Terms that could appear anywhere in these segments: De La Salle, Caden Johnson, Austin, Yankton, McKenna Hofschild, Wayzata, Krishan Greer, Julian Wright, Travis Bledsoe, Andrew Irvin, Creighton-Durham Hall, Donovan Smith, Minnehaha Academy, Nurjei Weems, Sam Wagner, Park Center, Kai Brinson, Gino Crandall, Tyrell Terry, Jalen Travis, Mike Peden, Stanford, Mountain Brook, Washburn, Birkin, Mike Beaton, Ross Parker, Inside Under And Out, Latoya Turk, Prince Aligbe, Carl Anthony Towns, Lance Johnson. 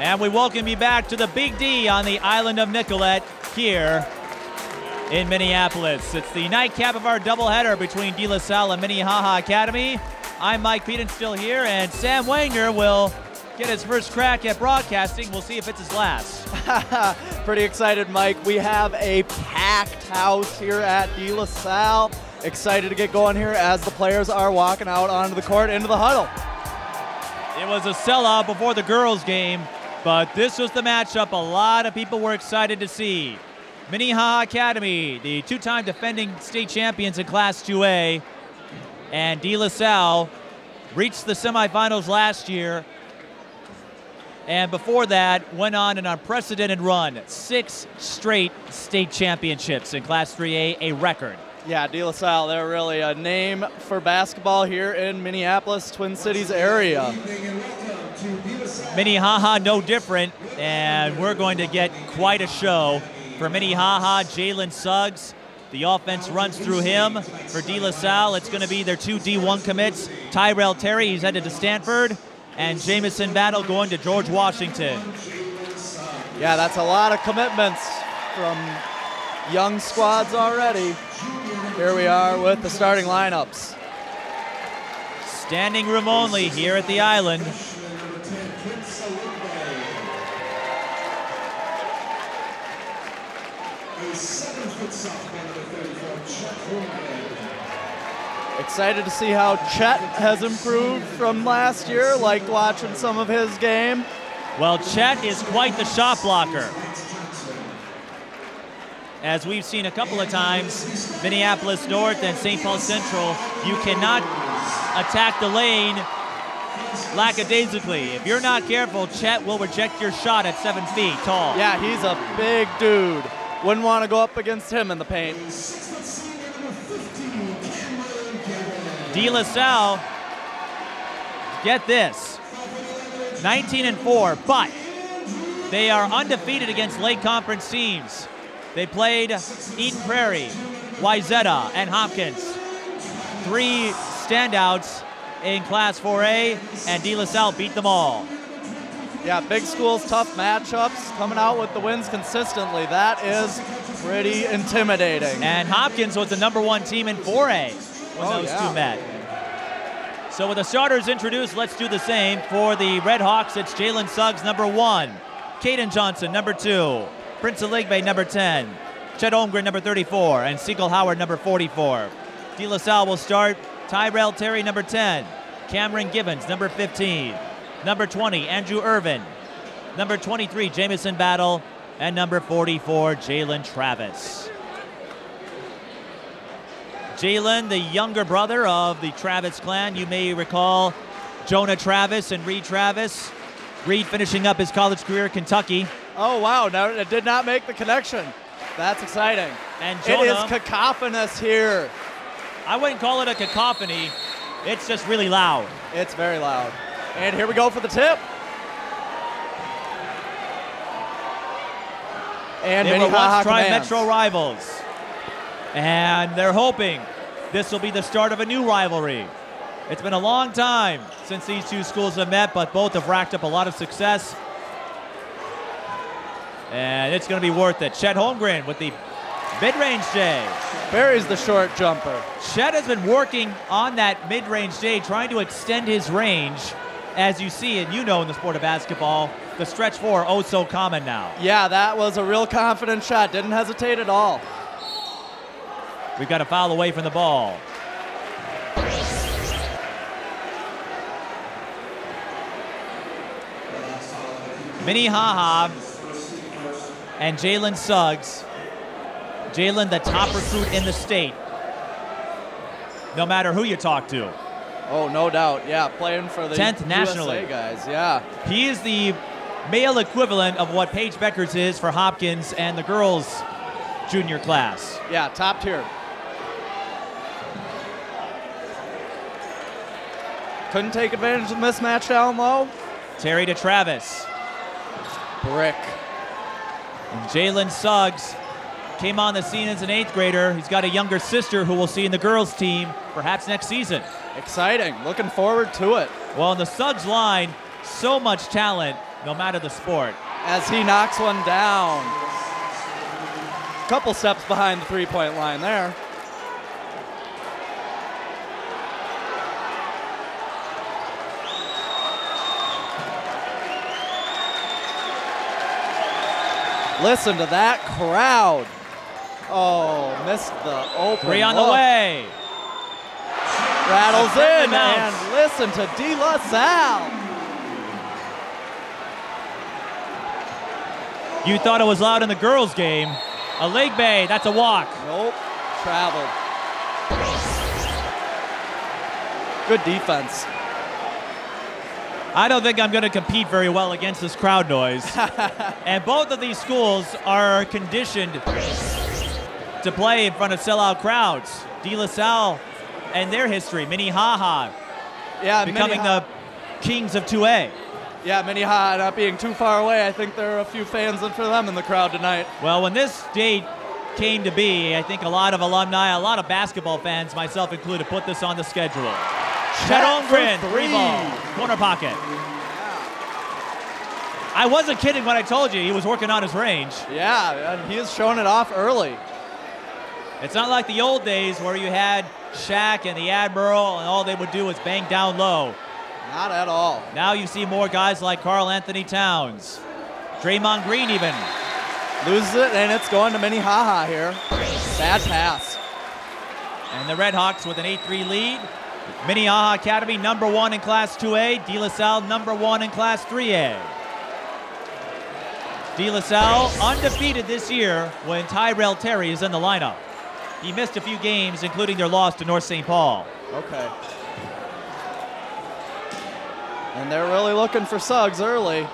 And we welcome you back to the Big D on the island of Nicollet here in Minneapolis. It's the nightcap of our doubleheader between De La Salle and Minnehaha Academy. I'm Mike Peden, still here, and Sam Wagner will get his first crack at broadcasting. We'll see if it's his last. Pretty excited, Mike. We have a packed house here at De La Salle. Excited to get going here as the players are walking out onto the court, into the huddle. It was a sellout before the girls' game, but this was the matchup a lot of people were excited to see. Minnehaha Academy, the two-time defending state champions in Class 2A, and De La Salle reached the semifinals last year, and before that went on an unprecedented run, 6 straight state championships in Class 3A, a record. Yeah, De La Salle, they're really a name for basketball here in Minneapolis, Twin Cities area. Minnehaha no different, and we're going to get quite a show. For Minnehaha, Jalen Suggs, the offense runs through him. For De La Salle, it's going to be their two D1 commits. Tyrell Terry, he's headed to Stanford, and Jamison Battle going to George Washington. Yeah, that's a lot of commitments from young squads already. Here we are with the starting lineups. Standing room only here at the island. Excited to see how Chet has improved from last year, liked watching some of his game. Well, Chet is quite the shot blocker. As we've seen a couple of times, Minneapolis North and St. Paul Central, you cannot attack the lane lackadaisically. If you're not careful, Chet will reject your shot at 7 feet tall. Yeah, he's a big dude. Wouldn't want to go up against him in the paint. De La Salle, get this, 19-4, but they are undefeated against late conference teams. They played Eden Prairie, Wayzata, and Hopkins. 3 standouts in Class 4A, and De La Salle beat them all. Yeah, big schools, tough matchups, coming out with the wins consistently. That is pretty intimidating. And Hopkins was the #1 team in 4A when those two met. So with the starters introduced, let's do the same. For the Red Hawks, it's Jalen Suggs, #1. Caden Johnson, #2. Prince Aligbe, #10, Chet Holmgren, #34, and Siegel Howard, #44. De La Salle will start Tyrell Terry, #10, Cameron Gibbons, #15, #20, Andrew Irvin, #23, Jamison Battle, and #44, Jalen Travis. Jalen, the younger brother of the Travis clan, you may recall Jonah Travis and Reed Travis. Reed finishing up his college career at Kentucky. Oh, wow, no, it did not make the connection. That's exciting. And Jonah, it is cacophonous here. I wouldn't call it a cacophony. It's just really loud. It's very loud. And here we go for the tip. And they were once tri-metro rivals. And they're hoping this will be the start of a new rivalry. It's been a long time since these two schools have met, but both have racked up a lot of success. And it's going to be worth it. Chet Holmgren with the mid-range J. Buries the short jumper. Chet has been working on that mid-range J, trying to extend his range. As you see, and you know in the sport of basketball, the stretch four, oh so common now. Yeah, that was a real confident shot. Didn't hesitate at all. We've got a foul away from the ball. Minnehaha and Jalen Suggs. Jalen, the top recruit in the state, no matter who you talk to. Oh, no doubt, yeah, playing for the 10th nationally. USA guys, yeah. He is the male equivalent of what Paige Beckers is for Hopkins and the girls' junior class. Yeah, top tier. Couldn't take advantage of the mismatch down low. Terry to Travis. Brick. Jalen Suggs came on the scene as an 8th grader. He's got a younger sister who we'll see in the girls' team perhaps next season. Exciting, looking forward to it. Well, in the Suggs line, so much talent. no matter the sport. As he knocks one down. A couple steps behind the three-point line there. Listen to that crowd. Oh, missed the open three on the way. Rattles in, and listen to De La Salle. You thought it was loud in the girls' game. Aligbe, that's a walk. Nope, traveled. Good defense. I don't think I'm going to compete very well against this crowd noise. And both of these schools are conditioned to play in front of sellout crowds. De La Salle and their history, Minnehaha, becoming the kings of 2A. Yeah, Minnehaha not being too far away. I think there are a few fans for them in the crowd tonight. Well, when this date came to be, I think a lot of alumni, a lot of basketball fans, myself included, put this on the schedule. Chet Holmgren, three-ball, corner pocket. Yeah. I wasn't kidding when I told you he was working on his range. Yeah, and he is showing it off early. It's not like the old days where you had Shaq and the Admiral and all they would do was bang down low. Not at all. Now you see more guys like Carl Anthony Towns, Draymond Green even. Loses it, and it's going to Minnehaha here. Bad pass. And the Red Hawks with an 8-3 lead. Minnehaha Academy #1 in Class 2A. De La Salle #1 in Class 3A. De La Salle undefeated this year when Tyrell Terry is in the lineup. He missed a few games, including their loss to North St. Paul. Okay. And they're really looking for Suggs early.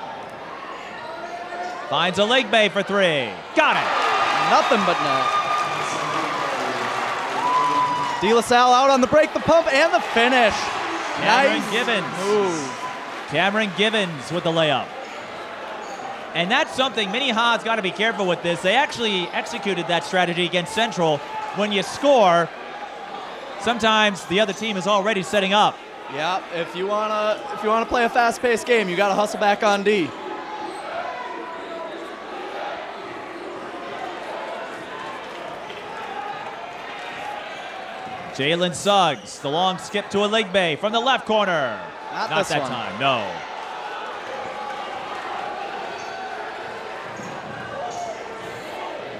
Finds Aligbe for three. Got it. Nothing but no. De La Salle out on the break, the pump, and the finish. Cameron Gibbons. Ooh. Cameron Gibbons with the layup. And that's something Minnehaha's got to be careful with this. They actually executed that strategy against Central. When you score, sometimes the other team is already setting up. Yeah, if you wanna play a fast-paced game, you gotta hustle back on D. Jalen Suggs, the long skip to Aligbe from the left corner. Not that time, no.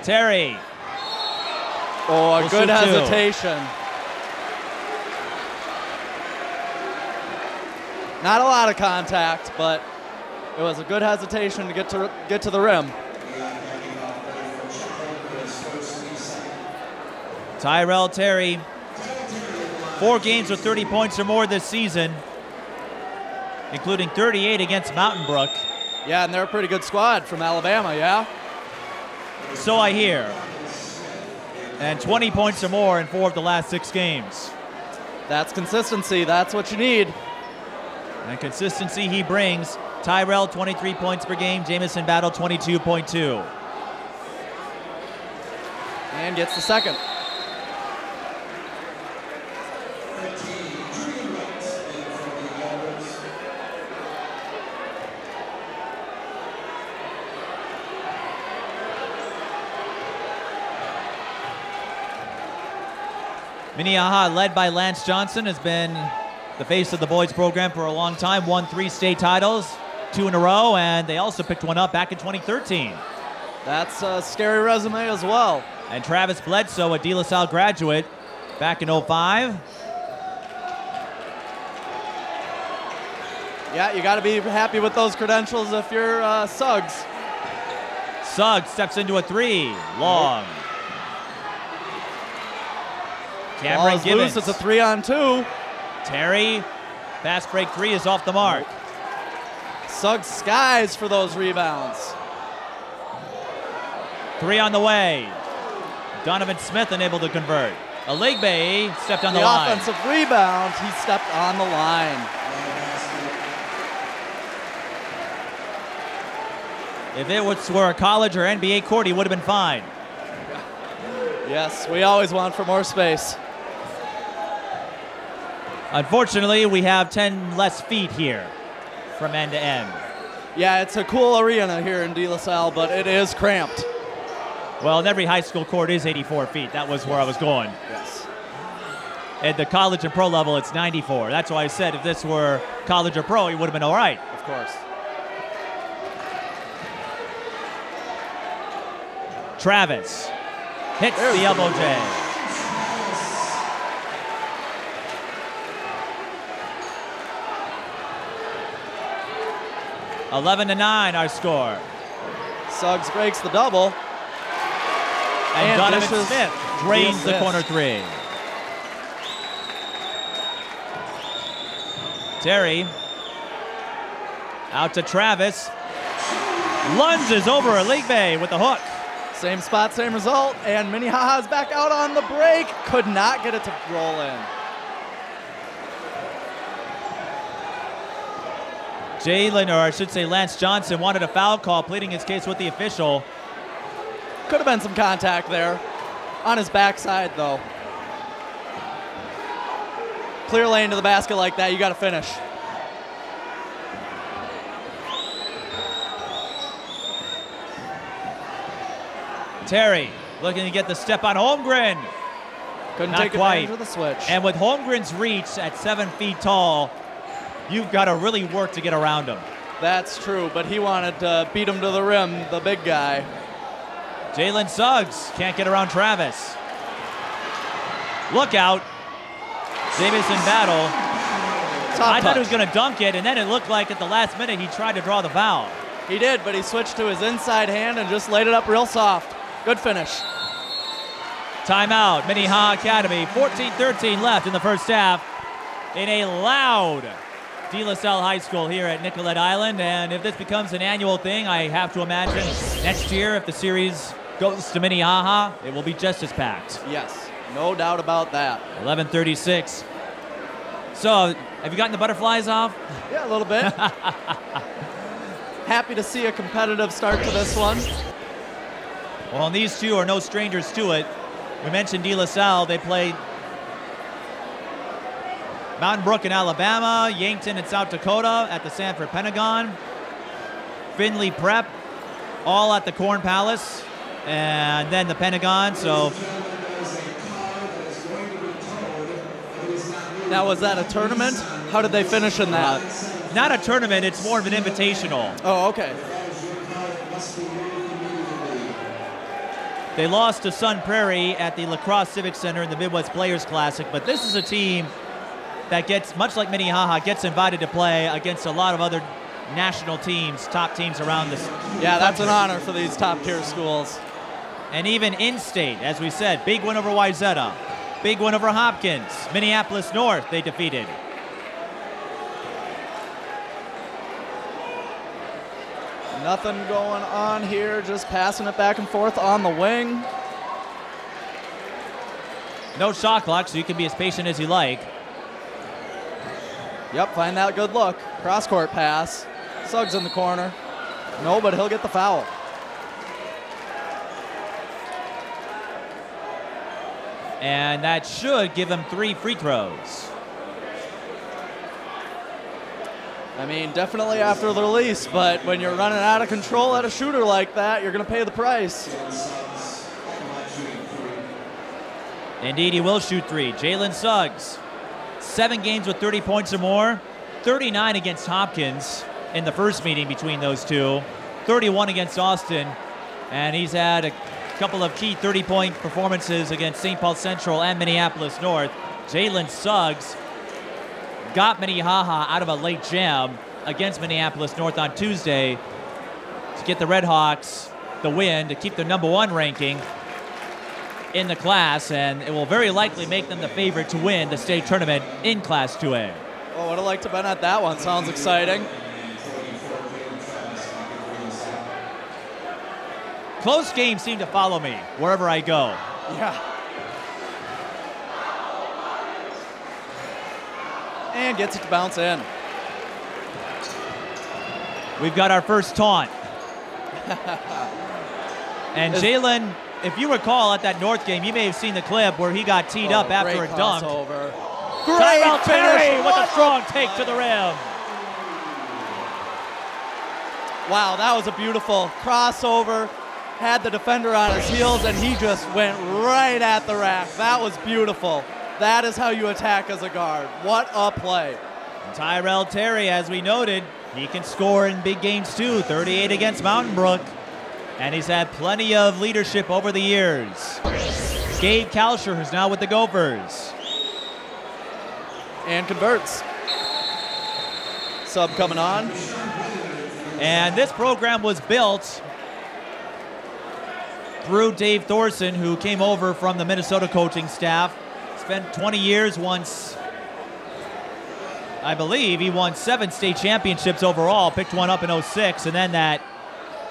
Terry. Oh, a good hesitation. Not a lot of contact, but it was a good hesitation to get to the rim. Tyrell Terry. 4 games with 30 points or more this season, including 38 against Mountain Brook. Yeah, and they're a pretty good squad from Alabama, yeah? So I hear. And 20 points or more in 4 of the last 6 games. That's consistency. That's what you need. And consistency he brings. Tyrell, 23 points per game. Jamison Battle, 22.2. And gets the second. Minnehaha, led by Lance Johnson, has been the face of the boys program for a long time. Won 3 state titles, 2 in a row, and they also picked one up back in 2013. That's a scary resume as well. And Travis Bledsoe, a De La Salle graduate, back in 05. Yeah, you gotta be happy with those credentials if you're Suggs. Suggs steps into a three, long. Cameron Gibbons. Loose. It's a 3-on-2. Terry, fast break three is off the mark. Suggs skies for those rebounds. 3 on the way. Donovan Smith unable to convert. Aligbe stepped on the line. The offensive rebound, he stepped on the line. If it were a college or NBA court, he would have been fine. Yes, we always want for more space. Unfortunately, we have 10 less feet here from end to end. Yeah, it's a cool arena here in De La Salle, but it is cramped. Well, and every high school court is 84 feet. That was where I was going. Yes. At the college and pro level, it's 94. That's why I said if this were college or pro, it would have been all right. Of course. Travis hits the elbow jam. Yes. 11-9 our score. Suggs breaks the double. And Donovan Smith drains the corner three. Terry out to Travis. Lunges over Aligbe with the hook. Same spot, same result, and Minnehaha is back out on the break. Could not get it to roll in. Jalen, or I should say Lance Johnson, wanted a foul call, pleading his case with the official. Could have been some contact there. On his backside, though. Clear lane to the basket like that, you got to finish. Terry looking to get the step on Holmgren. Couldn't take advantage of the switch. And with Holmgren's reach at 7 feet tall, you've got to really work to get around him. That's true, but he wanted to beat him to the rim, the big guy. Jalen Suggs can't get around Travis. Look out. Jamison Battle. I thought he was going to dunk it, and then it looked like at the last minute he tried to draw the foul. He did, but he switched to his inside hand and just laid it up real soft. Good finish. Timeout, Minnehaha Academy. 14-13 left in the first half in a loud De La Salle High School here at Nicollet Island, and if this becomes an annual thing, I have to imagine next year if the series goes to Minnehaha, it will be just as packed. Yes, no doubt about that. 11:36. So, have you gotten the butterflies off? Yeah, a little bit. Happy to see a competitive start to this one. Well, and these two are no strangers to it. We mentioned De La Salle, they played Mountain Brook in Alabama, Yankton in South Dakota at the Sanford Pentagon, Findlay Prep, all at the Corn Palace, and then the Pentagon, so. Now, was that a tournament? How did they finish in that? Not a tournament, it's more of an invitational. Oh, okay. They lost to Sun Prairie at the La Crosse Civic Center in the Midwest Players Classic, but this is a team that gets, much like Minnehaha, gets invited to play against a lot of other national teams, top teams around this. Yeah, that's an honor for these top-tier schools. And even in-state, as we said, big win over Wayzata, big win over Hopkins, Minneapolis North they defeated. Nothing going on here, just passing it back and forth on the wing. No shot clock, so you can be as patient as you like. Yep, find that good look. Cross-court pass. Suggs in the corner. No, but he'll get the foul. And that should give him 3 free throws. I mean, definitely after the release, but when you're running out of control at a shooter like that, you're going to pay the price. Indeed, he will shoot 3. Jalen Suggs. 7 games with 30 points or more, 39 against Hopkins in the first meeting between those two, 31 against Austin, and he's had a couple of key 30-point performances against St. Paul Central and Minneapolis North. Jalen Suggs got Minnehaha out of a late jam against Minneapolis North on Tuesday to get the Red Hawks the win to keep their #1 ranking in the class, and it will very likely make them the favorite to win the state tournament in Class 2A. Oh, would have liked to have been at that one. Sounds exciting. Close games seem to follow me wherever I go. Yeah. And gets it to bounce in. We've got our first taunt. And Jalen, if you recall at that North game, you may have seen the clip where he got teed up after a dunk. Tyrell Terry with a strong take to the rim. Wow, that was a beautiful crossover. Had the defender on his heels, and he just went right at the rack. That was beautiful. That is how you attack as a guard. What a play. And Tyrell Terry, as we noted, he can score in big games too, 38 against Mountain Brook. And he's had plenty of leadership over the years. Gabe Kalsher, who's now with the Gophers. And converts. Sub coming on. And this program was built through Dave Thorson, who came over from the Minnesota coaching staff. Spent 20 years once. I believe he won 7 state championships overall, picked one up in 06, and then that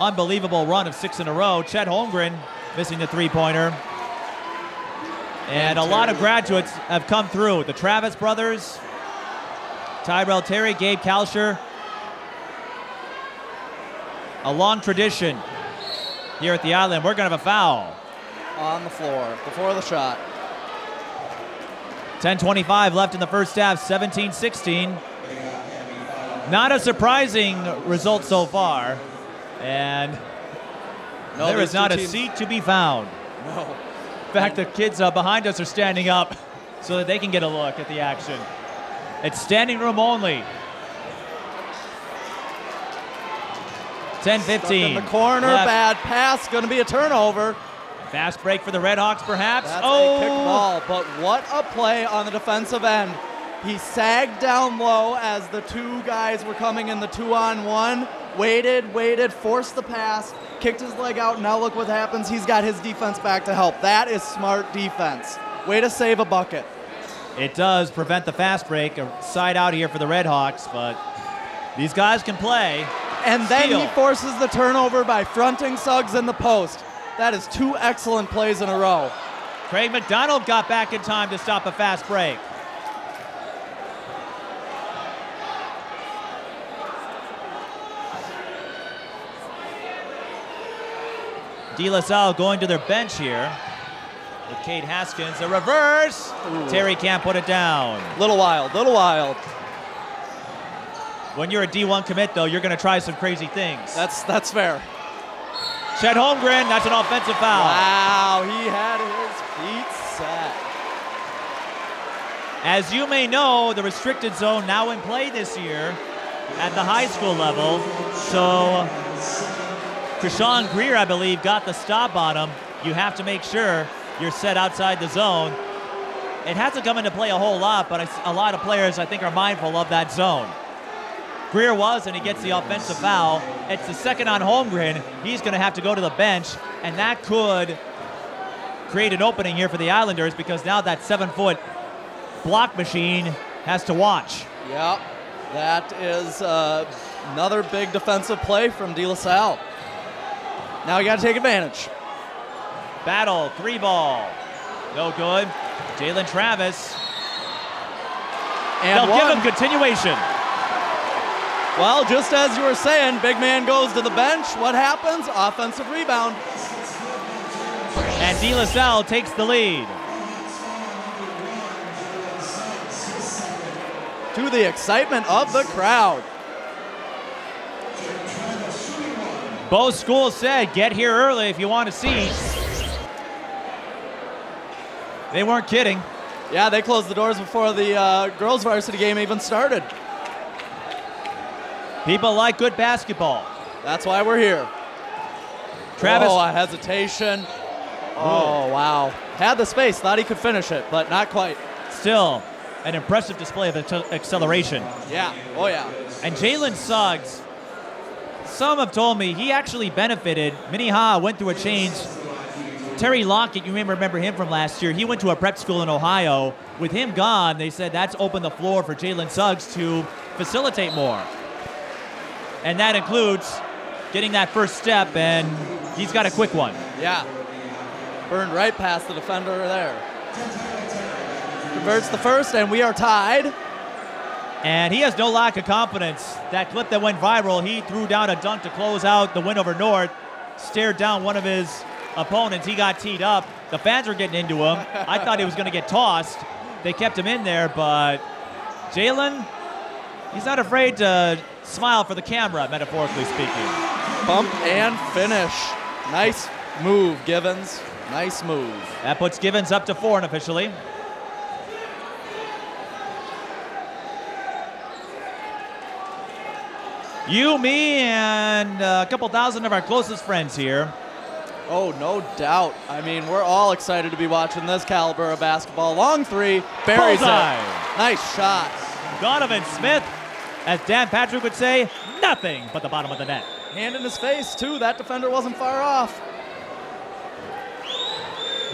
unbelievable run of 6 in a row. Chet Holmgren missing the three-pointer. And a lot of graduates have come through. The Travis brothers, Tyrell Terry, Gabe Kalsher. A long tradition here at the island. We're gonna have a foul. On the floor, before the shot. 10:25 left in the first half, 17-16. Not a surprising result so far. And no, there is not a seat to be found. No. In fact, the kids behind us are standing up so that they can get a look at the action. It's standing room only. 10-15. In the corner, left. Bad pass, gonna be a turnover. Fast break for the Redhawks, perhaps. That's a kick ball, but what a play on the defensive end. He sagged down low as the two guys were coming in the 2-on-1. Waited, forced the pass, kicked his leg out. Now look what happens. He's got his defense back to help. That is smart defense. Way to save a bucket. It does prevent the fast break. A side out here for the Redhawks, but these guys can play. And then he forces the turnover by fronting Suggs in the post. That is 2 excellent plays in a row. Craig McDonald got back in time to stop a fast break. De La Salle going to their bench here with Kate Haskins. A reverse. Ooh. Terry can't put it down. Little wild. When you're a D1 commit, though, you're going to try some crazy things. That's fair. Chet Holmgren, that's an offensive foul. Wow, he had his feet set. As you may know, the restricted zone now in play this year at the high school level. So Krishan Greer, I believe, got the stop on him. You have to make sure you're set outside the zone. It hasn't come into play a whole lot, but a lot of players, I think, are mindful of that zone. Greer was, and he gets the offensive foul. It's the second on Holmgren. He's going to have to go to the bench, and that could create an opening here for the Islanders because now that 7-foot block machine has to watch. Yeah, that is another big defensive play from De La Salle. Now you got to take advantage. Battle, 3-ball. No good. Jalen Travis. And they'll give him continuation. Well, just as you were saying, big man goes to the bench. What happens? Offensive rebound. And De La Salle takes the lead. To the excitement of the crowd. Both schools said, get here early if you want to see. They weren't kidding. Yeah, they closed the doors before the girls varsity game even started. People like good basketball. That's why we're here. Travis. Oh, a hesitation. Oh, wow. Had the space, thought he could finish it, but not quite. Still, an impressive display of acceleration. Yeah, oh yeah. And Jalen Suggs, some have told me he actually benefited. Minnehaha went through a change. Terry Lockett, you may remember him from last year. He went to a prep school in Ohio. With him gone, they said that's opened the floor for Jalen Suggs to facilitate more. And that includes getting that first step, and he's got a quick one. Yeah, burned right past the defender there. Converts the first, and we are tied. And he has no lack of confidence. That clip that went viral, he threw down a dunk to close out the win over North, stared down one of his opponents. He got teed up. The fans were getting into him. I thought he was gonna get tossed. They kept him in there, but Jalen, he's not afraid to smile for the camera, metaphorically speaking. Bump and finish. Nice move, Gibbons. Nice move. That puts Gibbons up to 4 unofficially. You, me, and a couple thousand of our closest friends here. Oh, no doubt. I mean, we're all excited to be watching this caliber of basketball. Long three, buries it. Nice shot. Donovan Smith, as Dan Patrick would say, nothing but the bottom of the net. Hand in his face, too. That defender wasn't far off.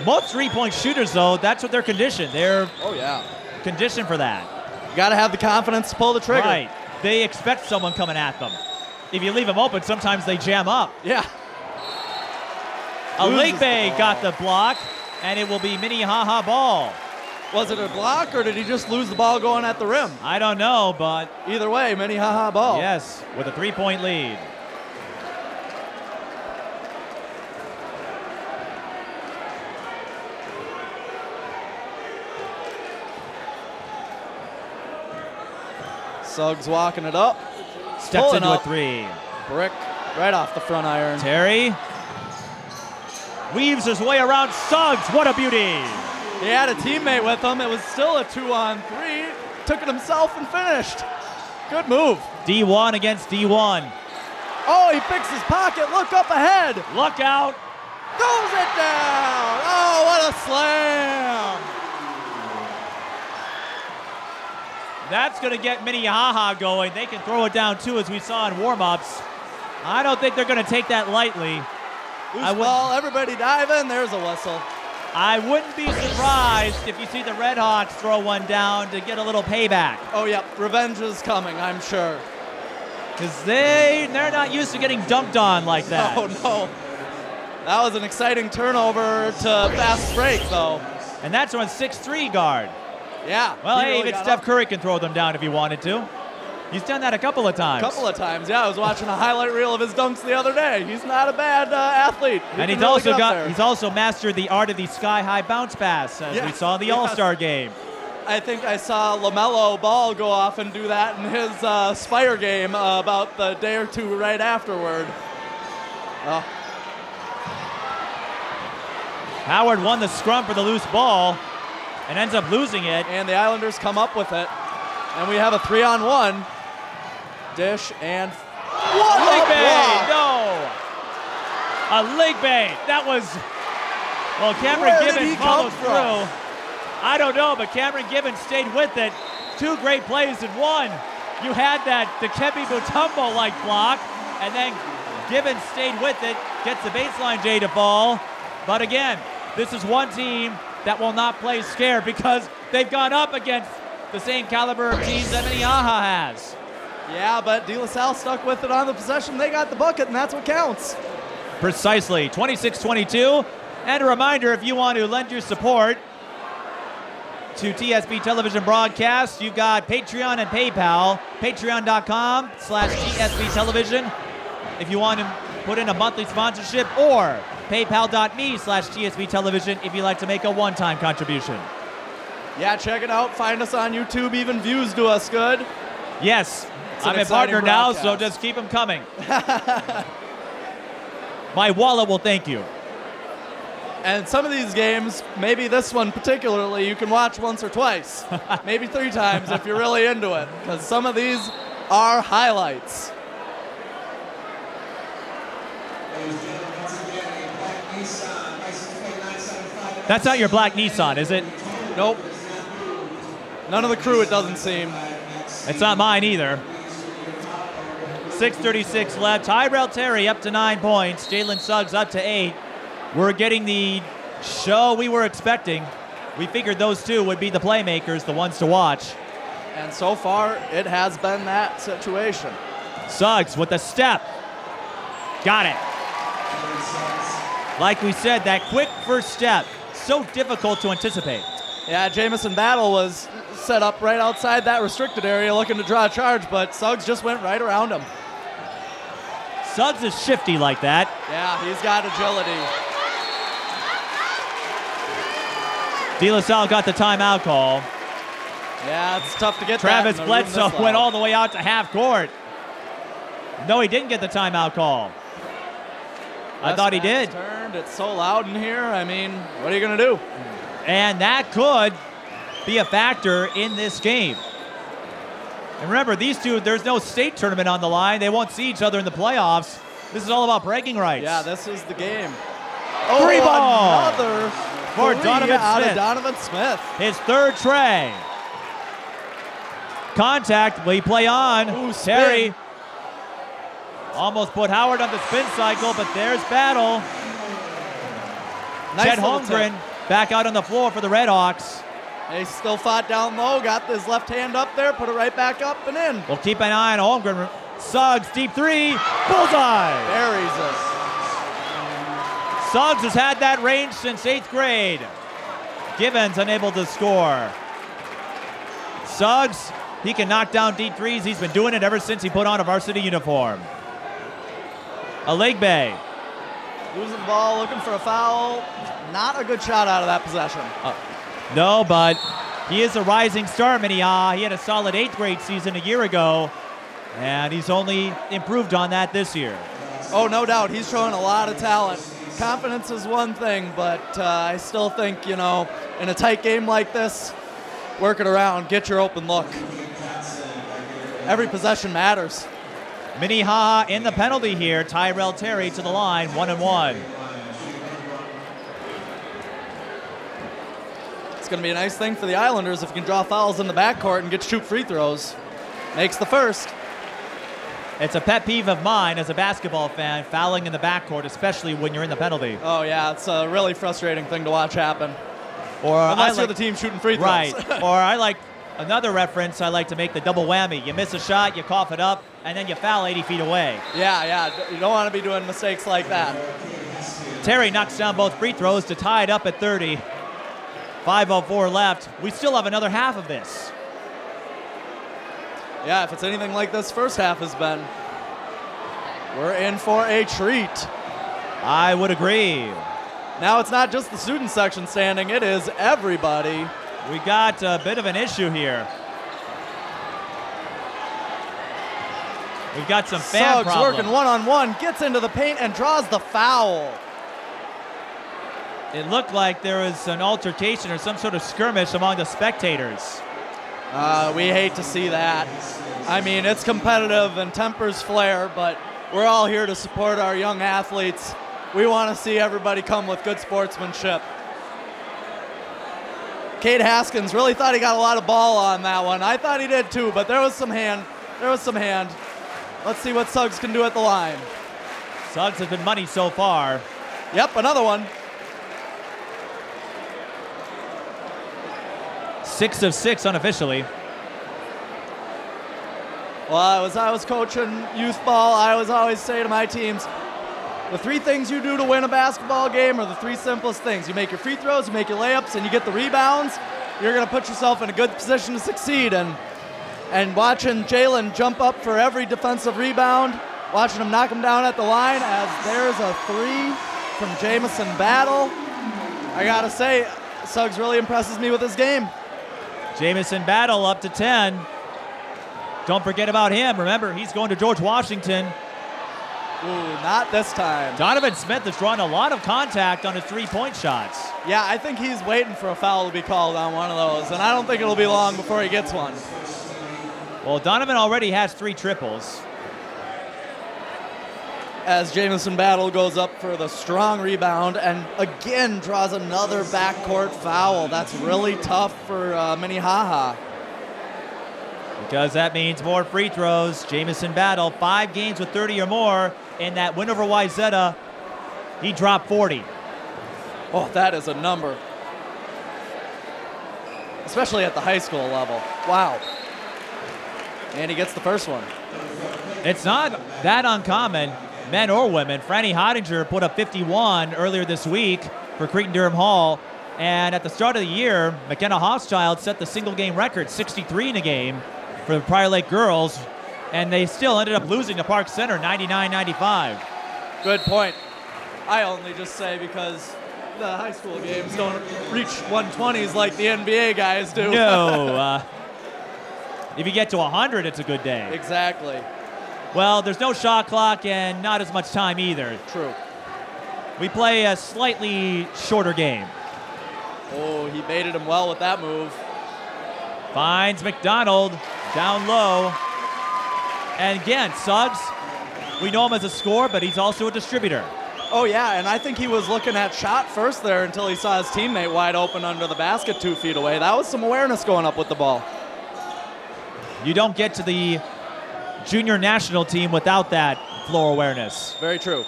Most three-point shooters, though, that's what they're conditioned. They're conditioned for that. You got to have the confidence to pull the trigger. Right. They expect someone coming at them. If you leave them open, sometimes they jam up. Yeah. Aligbe got the block, and it will be Minnehaha ball. Was it a block, or did he just lose the ball going at the rim? I don't know, but... Either way, Minnehaha ball. Yes, with a three-point lead. Suggs walking it up. Steps into a three. Brick right off the front iron. Terry weaves his way around Suggs. What a beauty. He had a teammate with him. It was still a 2-on-3. Took it himself and finished. Good move. D1 against D1. Oh, he picks his pocket. Look up ahead. Look out. Goes it down. Oh, what a slam. That's going to get Minnehaha going. They can throw it down, too, as we saw in warm-ups. I don't think they're going to take that lightly. Loose ball, everybody diving. There's a whistle. I wouldn't be surprised if you see the Red Hawks throw one down to get a little payback. Oh, yeah. Revenge is coming, I'm sure. Because they're not used to getting dumped on like that. Oh, no. That was an exciting turnover to fast break, though. And that's on 6-3 guard. Yeah. Well, hey, even Steph Curry can throw them down if he wanted to. He's done that a couple of times. A couple of times, yeah. I was watching a highlight reel of his dunks the other day. He's not a bad athlete. And he's also mastered the art of the sky-high bounce pass, as we saw in the All-Star game. I think I saw LaMelo Ball go off and do that in his Spire game about the day or two right afterward. Oh. Howard won the scrum for the loose ball and ends up losing it. And the Islanders come up with it. And we have a 3-on-1. Dish and... What a block! No! Aligbe. That was... Well, Cameron Gibbons follows through. I don't know, but Cameron Gibbons stayed with it. 2 great plays in one. You had that Dikembe Mutombo-like block, and then Gibbons stayed with it, gets the baseline J to fall. But again, this is one team that will not play scared because they've gone up against the same caliber of teams that Minnehaha has. Yeah, but De La Salle stuck with it on the possession. They got the bucket, and that's what counts. Precisely, 26-22. And a reminder, if you want to lend your support to TSB Television Broadcast, you've got Patreon and PayPal, patreon.com/TSB Television. If you want to put in a monthly sponsorship, or paypal.me/TSB Television if you'd like to make a one-time contribution. Yeah, check it out. Find us on YouTube. Even views do us good. Yes. I'm a partner now, so just keep them coming. My wallet will thank you. And some of these games, maybe this one particularly, you can watch once or twice. Maybe 3 times if you're really into it, because some of these are highlights. That's not your black Nissan, is it? Nope. None of the crew, it doesn't seem. It's not mine either. 6:36 left. Tyrell Terry up to 9 points. Jalen Suggs up to 8. We're getting the show we were expecting. We figured those two would be the playmakers, the ones to watch. And so far, it has been that situation. Suggs with a step. Got it. Like we said, that quick first step, so difficult to anticipate. Yeah, Jamison Battle was set up right outside that restricted area looking to draw a charge, but Suggs just went right around him. Suggs is shifty like that. Yeah, he's got agility. De La Salle got the timeout call. Yeah, it's tough to get that. Travis Bledsoe went all the way out to half court. No, he didn't get the timeout call. I thought he did. Turned. It's so loud in here. I mean, what are you going to do? And that could be a factor in this game. And remember, these two, there's no state tournament on the line. They won't see each other in the playoffs. This is all about breaking rights. Yeah, this is the game. Oh, three ball. Another for Donovan out Smith. Of Donovan Smith. His third tray. Contact. Will he play on? Ooh, Terry. Almost put Howard on the spin cycle, but there's Battle. Nice Chet Holmgren back out on the floor for the Redhawks. They still fought down low, got his left hand up there, put it right back up and in. We'll keep an eye on Holmgren. Suggs, deep three, bullseye. Buries us. Suggs has had that range since 8th grade. Gibbons unable to score. Suggs, he can knock down deep threes. He's been doing it ever since he put on a varsity uniform. Aligbe. Losing ball, looking for a foul. Not a good shot out of that possession. No, but he is a rising star, Minnehaha. He had a solid 8th grade season a year ago, and he's only improved on that this year. Oh, no doubt. He's showing a lot of talent. Confidence is one thing, but I still think, you know, in a tight game like this, work it around, get your open look. Every possession matters. Minnehaha in the penalty here. Tyrell Terry to the line, 1-1. It's going to be a nice thing for the Islanders if you can draw fouls in the backcourt and get to shoot free throws. Makes the first. It's a pet peeve of mine as a basketball fan, fouling in the backcourt, especially when you're in the penalty. Oh, yeah, it's a really frustrating thing to watch happen. Or unless you're the team shooting free throws. Right, or I like another reference I like to make, the double whammy. You miss a shot, you cough it up, and then you foul 80 feet away. Yeah, yeah, you don't want to be doing mistakes like that. Terry knocks down both free throws to tie it up at 30. 5:04 left. We still have another half of this. Yeah, if it's anything like this first half has been, we're in for a treat. I would agree. Now it's not just the student section standing, it is everybody. We got a bit of an issue here. We've got some fan problems. Suggs working one-on-one, gets into the paint and draws the foul. It looked like there was an altercation or some sort of skirmish among the spectators. We hate to see that. I mean, it's competitive and tempers flare, but we're all here to support our young athletes. We want to see everybody come with good sportsmanship. Kate Haskins really thought he got a lot of ball on that one. I thought he did too, but there was some hand. There was some hand. Let's see what Suggs can do at the line. Suggs has been money so far. Yep, another one. 6 of 6 unofficially. Well, I was coaching youth ball. I was always say to my teams, the three things you do to win a basketball game are the three simplest things. You make your free throws, you make your layups, and you get the rebounds. You're going to put yourself in a good position to succeed. And watching Jalen jump up for every defensive rebound, watching him knock him down at the line as there's a three from Jamison Battle. I got to say, Suggs really impresses me with his game. Jamison Battle up to 10. Don't forget about him. Remember, he's going to George Washington. Ooh, not this time. Donovan Smith has drawn a lot of contact on his three-point shots. Yeah, I think he's waiting for a foul to be called on one of those, and I don't think it'll be long before he gets one. Well, Donovan already has 3 triples. As Jamison Battle goes up for the strong rebound and again draws another backcourt foul. That's really tough for Minnehaha. Because that means more free throws. Jamison Battle, 5 games with 30 or more in that win over Wayzata. He dropped 40. Oh, that is a number. Especially at the high school level. Wow. And he gets the first one. It's not that uncommon. Men or women. Franny Hottinger put up 51 earlier this week for Creighton-Durham Hall. And at the start of the year, McKenna Hofschild set the single-game record, 63 in a game for the Prior Lake girls. And they still ended up losing to Park Center, 99-95. Good point. I only just say because the high school games don't reach 120s like the NBA guys do. No. If you get to 100, it's a good day. Exactly. Well, there's no shot clock and not as much time either. True. We play a slightly shorter game. Oh, he baited him well with that move. Finds McDonald down low. And again, Suggs, we know him as a scorer, but he's also a distributor. Oh, yeah, and I think he was looking at shot first there until he saw his teammate wide open under the basket 2 feet away. That was some awareness going up with the ball. You don't get to the junior national team without that floor awareness. Very true.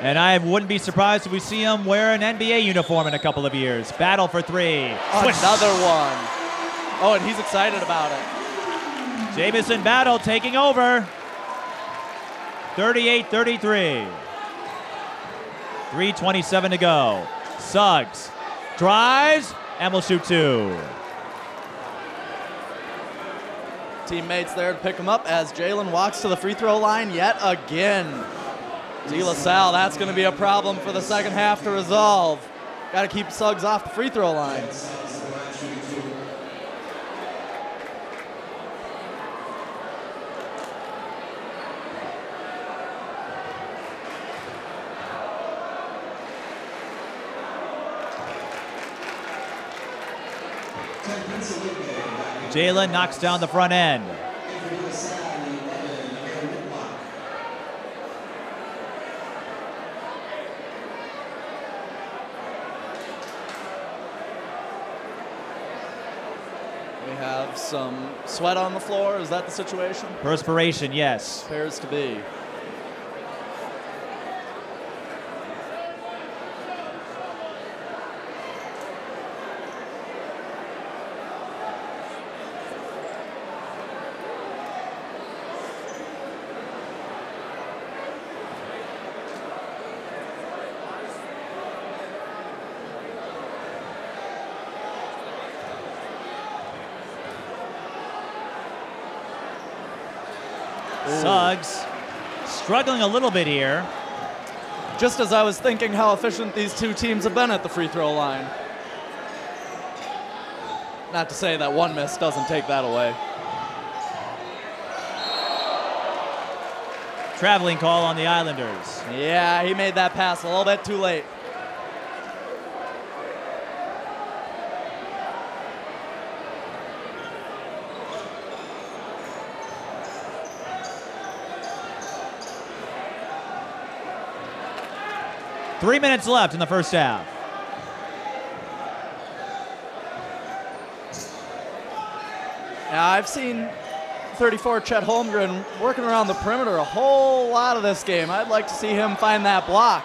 And I wouldn't be surprised if we see him wear an NBA uniform in a couple of years. Battle for three. Another one. Oh, and he's excited about it. Jamison Battle taking over. 38-33. 3:27 to go. Suggs drives and will shoot two. Teammates there to pick him up as Jalen walks to the free throw line yet again. De La Salle, that's going to be a problem for the second half to resolve. Got to keep Suggs off the free throw line. Jalen knocks down the front end. We have some sweat on the floor. Is that the situation? Perspiration, yes. Appears to be. Suggs struggling a little bit here. Just as I was thinking how efficient these two teams have been at the free throw line. Not to say that one miss doesn't take that away. Traveling call on the Islanders. Yeah, he made that pass a little bit too late. Three minutes left in the first half. Now I've seen 34 Chet Holmgren working around the perimeter a whole lot of this game. I'd like to see him find that block.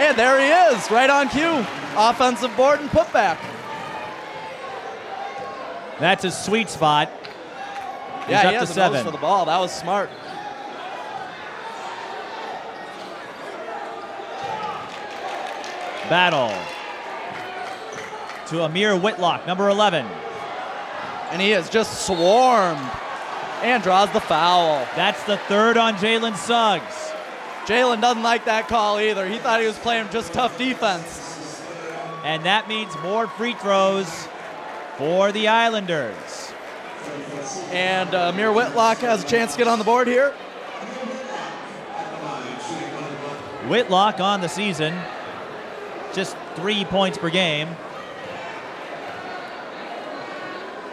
And there he is, right on cue. Offensive board and putback. That's his sweet spot. He's yeah, up he has to seven. A nose for the ball. That was smart. Battle to Amir Whitlock, number 11. And he is just swarmed and draws the foul. That's the third on Jalen Suggs. Jalen doesn't like that call either. He thought he was playing just tough defense. And that means more free throws for the Islanders. And Amir Whitlock has a chance to get on the board here. Whitlock on the season. Just 3 points per game.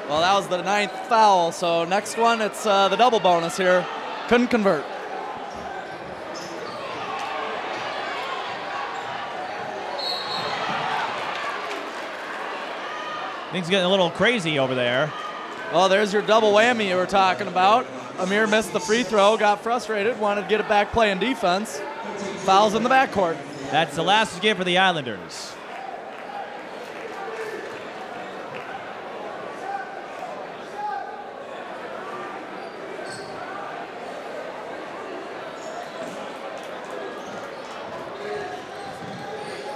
Well, that was the ninth foul, so next one, it's the double bonus here. Couldn't convert. Things getting a little crazy over there. Well, there's your double whammy you were talking about. Amir missed the free throw, got frustrated, wanted to get it back playing defense. Fouls in the backcourt. That's the last game for the Islanders.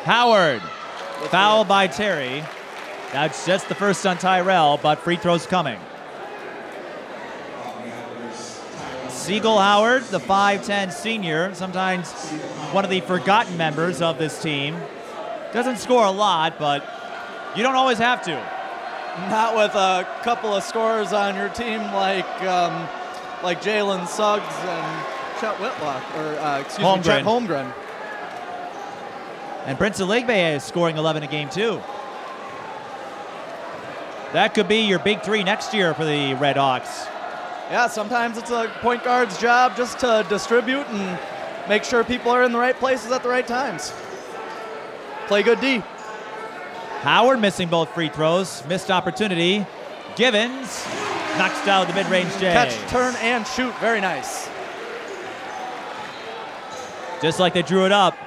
Howard, foul by Terry. That's just the first on Tyrell, but free throws coming. Siegel Howard, the 5'10 senior, sometimes one of the forgotten members of this team. Doesn't score a lot, but you don't always have to. Not with a couple of scorers on your team like Jalen Suggs and Chet Whitlock, or excuse me, Chet Holmgren. And Prince Aligbe is scoring 11 a game too. That could be your big three next year for the Red Hawks. Yeah, sometimes it's a point guard's job just to distribute and make sure people are in the right places at the right times. Play good D. Howard missing both free throws. Missed opportunity. Gibbons knocks down the mid-range Jays. Catch, turn, and shoot. Very nice. Just like they drew it up.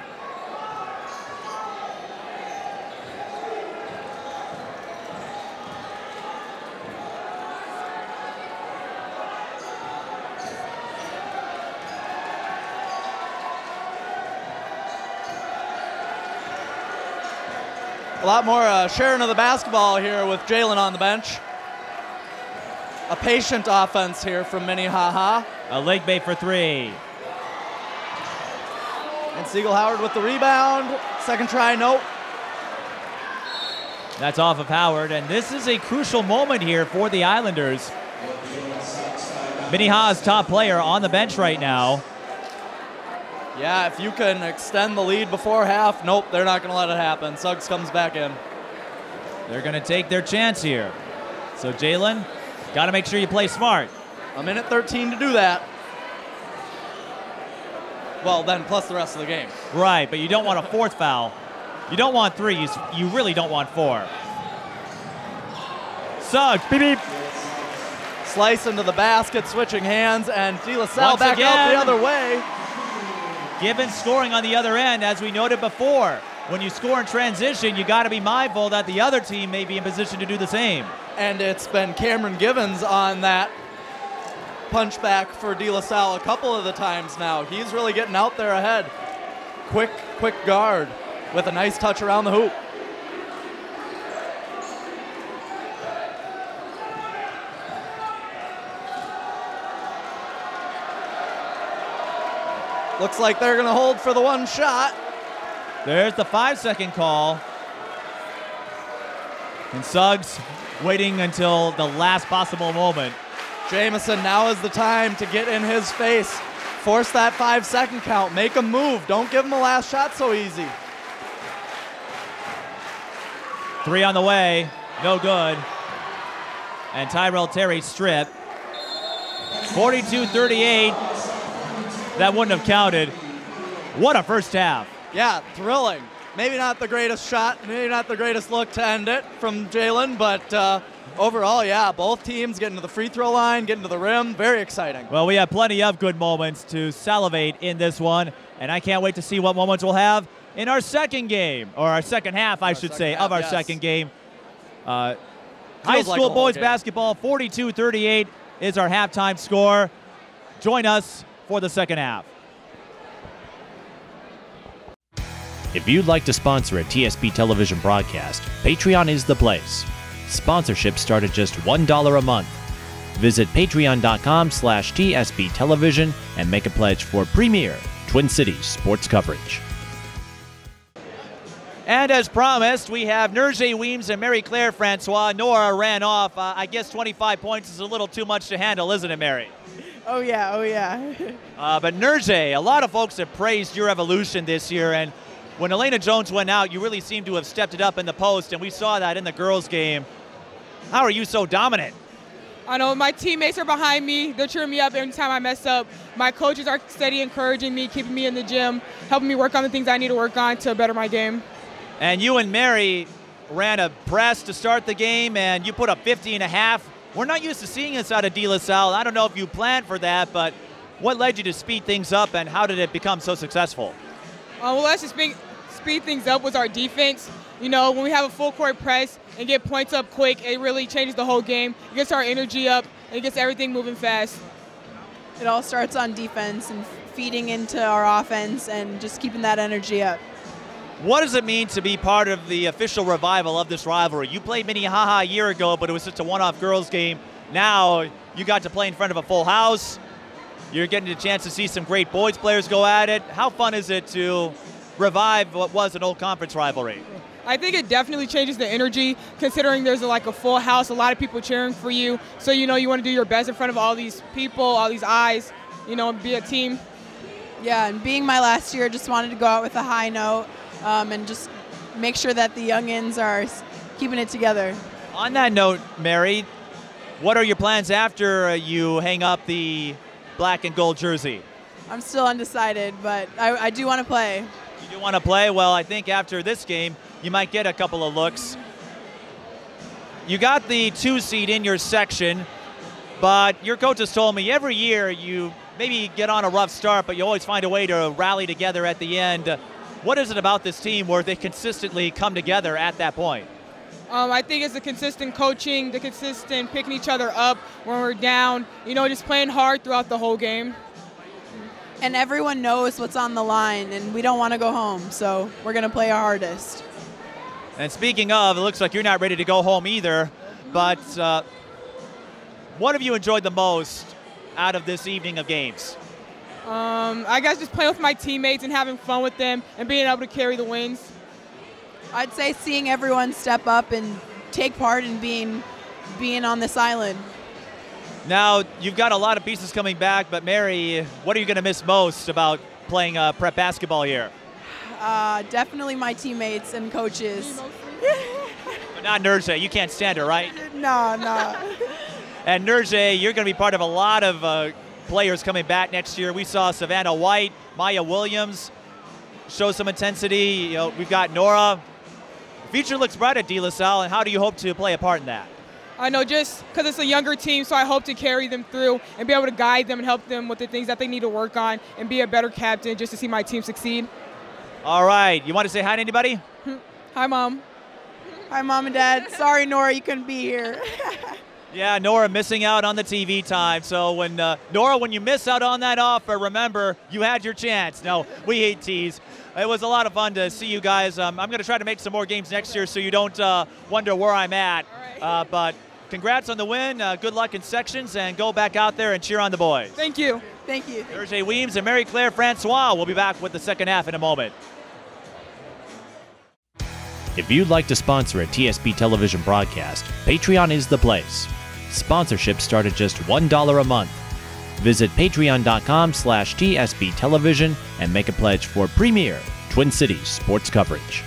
A lot more sharing of the basketball here with Jalen on the bench. A patient offense here from Minnehaha. Aligbe for three. And Siegel Howard with the rebound. Second try, nope. That's off of Howard, and this is a crucial moment here for the Islanders. Minnehaha's top player on the bench right now. Yeah, if you can extend the lead before half, nope, they're not going to let it happen. Suggs comes back in. They're going to take their chance here. So Jalen, got to make sure you play smart. A minute 13 to do that. Well, then plus the rest of the game. Right, but you don't want a fourth foul. You don't want three. You really don't want four. Suggs, beep, beep. Slice into the basket, switching hands, and De La Salle back out the other way. Gibbons scoring on the other end, as we noted before. When you score in transition, you got to be mindful that the other team may be in position to do the same. And it's been Cameron Gibbons on that punch back for De La Salle a couple of the times now. He's really getting out there ahead. Quick guard with a nice touch around the hoop. Looks like they're going to hold for the one shot. There's the 5-second call. And Suggs waiting until the last possible moment. Jamison, now is the time to get in his face. Force that 5-second count. Make him move. Don't give him the last shot so easy. Three on the way. No good. And Tyrell Terry stripped. 42-38. That wouldn't have counted. What a first half. Yeah, thrilling. Maybe not the greatest shot, maybe not the greatest look to end it from Jalen, but overall, yeah, both teams getting to the free throw line, getting to the rim, very exciting. Well, we have plenty of good moments to salivate in this one, and I can't wait to see what moments we'll have in our second game, or our second half, I should say, of our second game. High school boys basketball, 42-38 is our halftime score. Join us for the second half. If you'd like to sponsor a TSP television broadcast, Patreon is the place. Sponsorships start at just $1 a month. Visit patreon.com/TSP television and make a pledge for premier Twin Cities sports coverage. And as promised, we have Nurjei Weems and Mary Claire Francois. Nora ran off. I guess 25 points is a little too much to handle, isn't it, Mary? Oh, yeah, oh, yeah. But Nurjei, a lot of folks have praised your evolution this year, and when Elena Jones went out, you really seemed to have stepped it up in the post, and we saw that in the girls' game. How are you so dominant? I know my teammates are behind me. They're cheering me up every time I mess up. My coaches are steady encouraging me, keeping me in the gym, helping me work on the things I need to work on to better my game. And you and Mary ran a press to start the game, and you put up 50.5. We're not used to seeing this out of De La Salle. I don't know if you planned for that, but what led you to speed things up, and how did it become so successful? What led us to speed things up was our defense. You know, when we have a full court press and get points up quick, it really changes the whole game. It gets our energy up, and it gets everything moving fast. It all starts on defense and feeding into our offense and just keeping that energy up. What does it mean to be part of the official revival of this rivalry? You played Minnehaha a year ago, but it was just a one-off girls game. Now you got to play in front of a full house. You're getting a chance to see some great boys players go at it. How fun is it to revive what was an old conference rivalry? I think it definitely changes the energy, considering there's like a full house, a lot of people cheering for you. So, you know, you want to do your best in front of all these people, all these eyes, you know, and be a team. Yeah, and being my last year, just wanted to go out with a high note and just make sure that the youngins are keeping it together. On that note, Mary, what are your plans after you hang up the black and gold jersey? I'm still undecided, but I do want to play. You do want to play? Well, I think after this game, you might get a couple of looks. You got the 2 seed in your section, but your coach has told me every year you maybe get on a rough start, but you always find a way to rally together at the end. What is it about this team where they consistently come together at that point? I think it's the consistent coaching, the consistent picking each other up when we're down, you know, just playing hard throughout the whole game. And everyone knows what's on the line, and we don't want to go home, so we're going to play our hardest. And speaking of, it looks like you're not ready to go home either, but what have you enjoyed the most out of this evening of games? I guess just playing with my teammates and having fun with them and being able to carry the wins. I'd say seeing everyone step up and take part in being on this island. Now, you've got a lot of pieces coming back, but Mary, what are you going to miss most about playing prep basketball here? Definitely my teammates and coaches. But not Nurjei. You can't stand her, right? No. And Nurjei, you're going to be part of a lot of players coming back next year. We saw Savannah White, Maya Williams show some intensity. You know, we've got Nora. The future looks bright at De La Salle, and how do you hope to play a part in that? I know, just because it's a younger team, so I hope to carry them through and be able to guide them and help them with the things that they need to work on and be a better captain just to see my team succeed. All right. You want to say hi to anybody? Hi, Mom. Hi, Mom and Dad. Sorry, Nora, you couldn't be here. Yeah, Nora missing out on the TV time. So, when Nora, when you miss out on that offer, remember, you had your chance. No, we hate tees. It was a lot of fun to see you guys. I'm going to try to make some more games next year so you don't wonder where I'm at. But congrats on the win. Good luck in sections, and go back out there and cheer on the boys. Thank you. Thank you. Nurjei Weems and Mary Claire Francois will be back with the second half in a moment. If you'd like to sponsor a TSP television broadcast, Patreon is the place. Sponsorships start at just $1 a month. Visit patreon.com/TSPtelevision and make a pledge for premier Twin Cities sports coverage.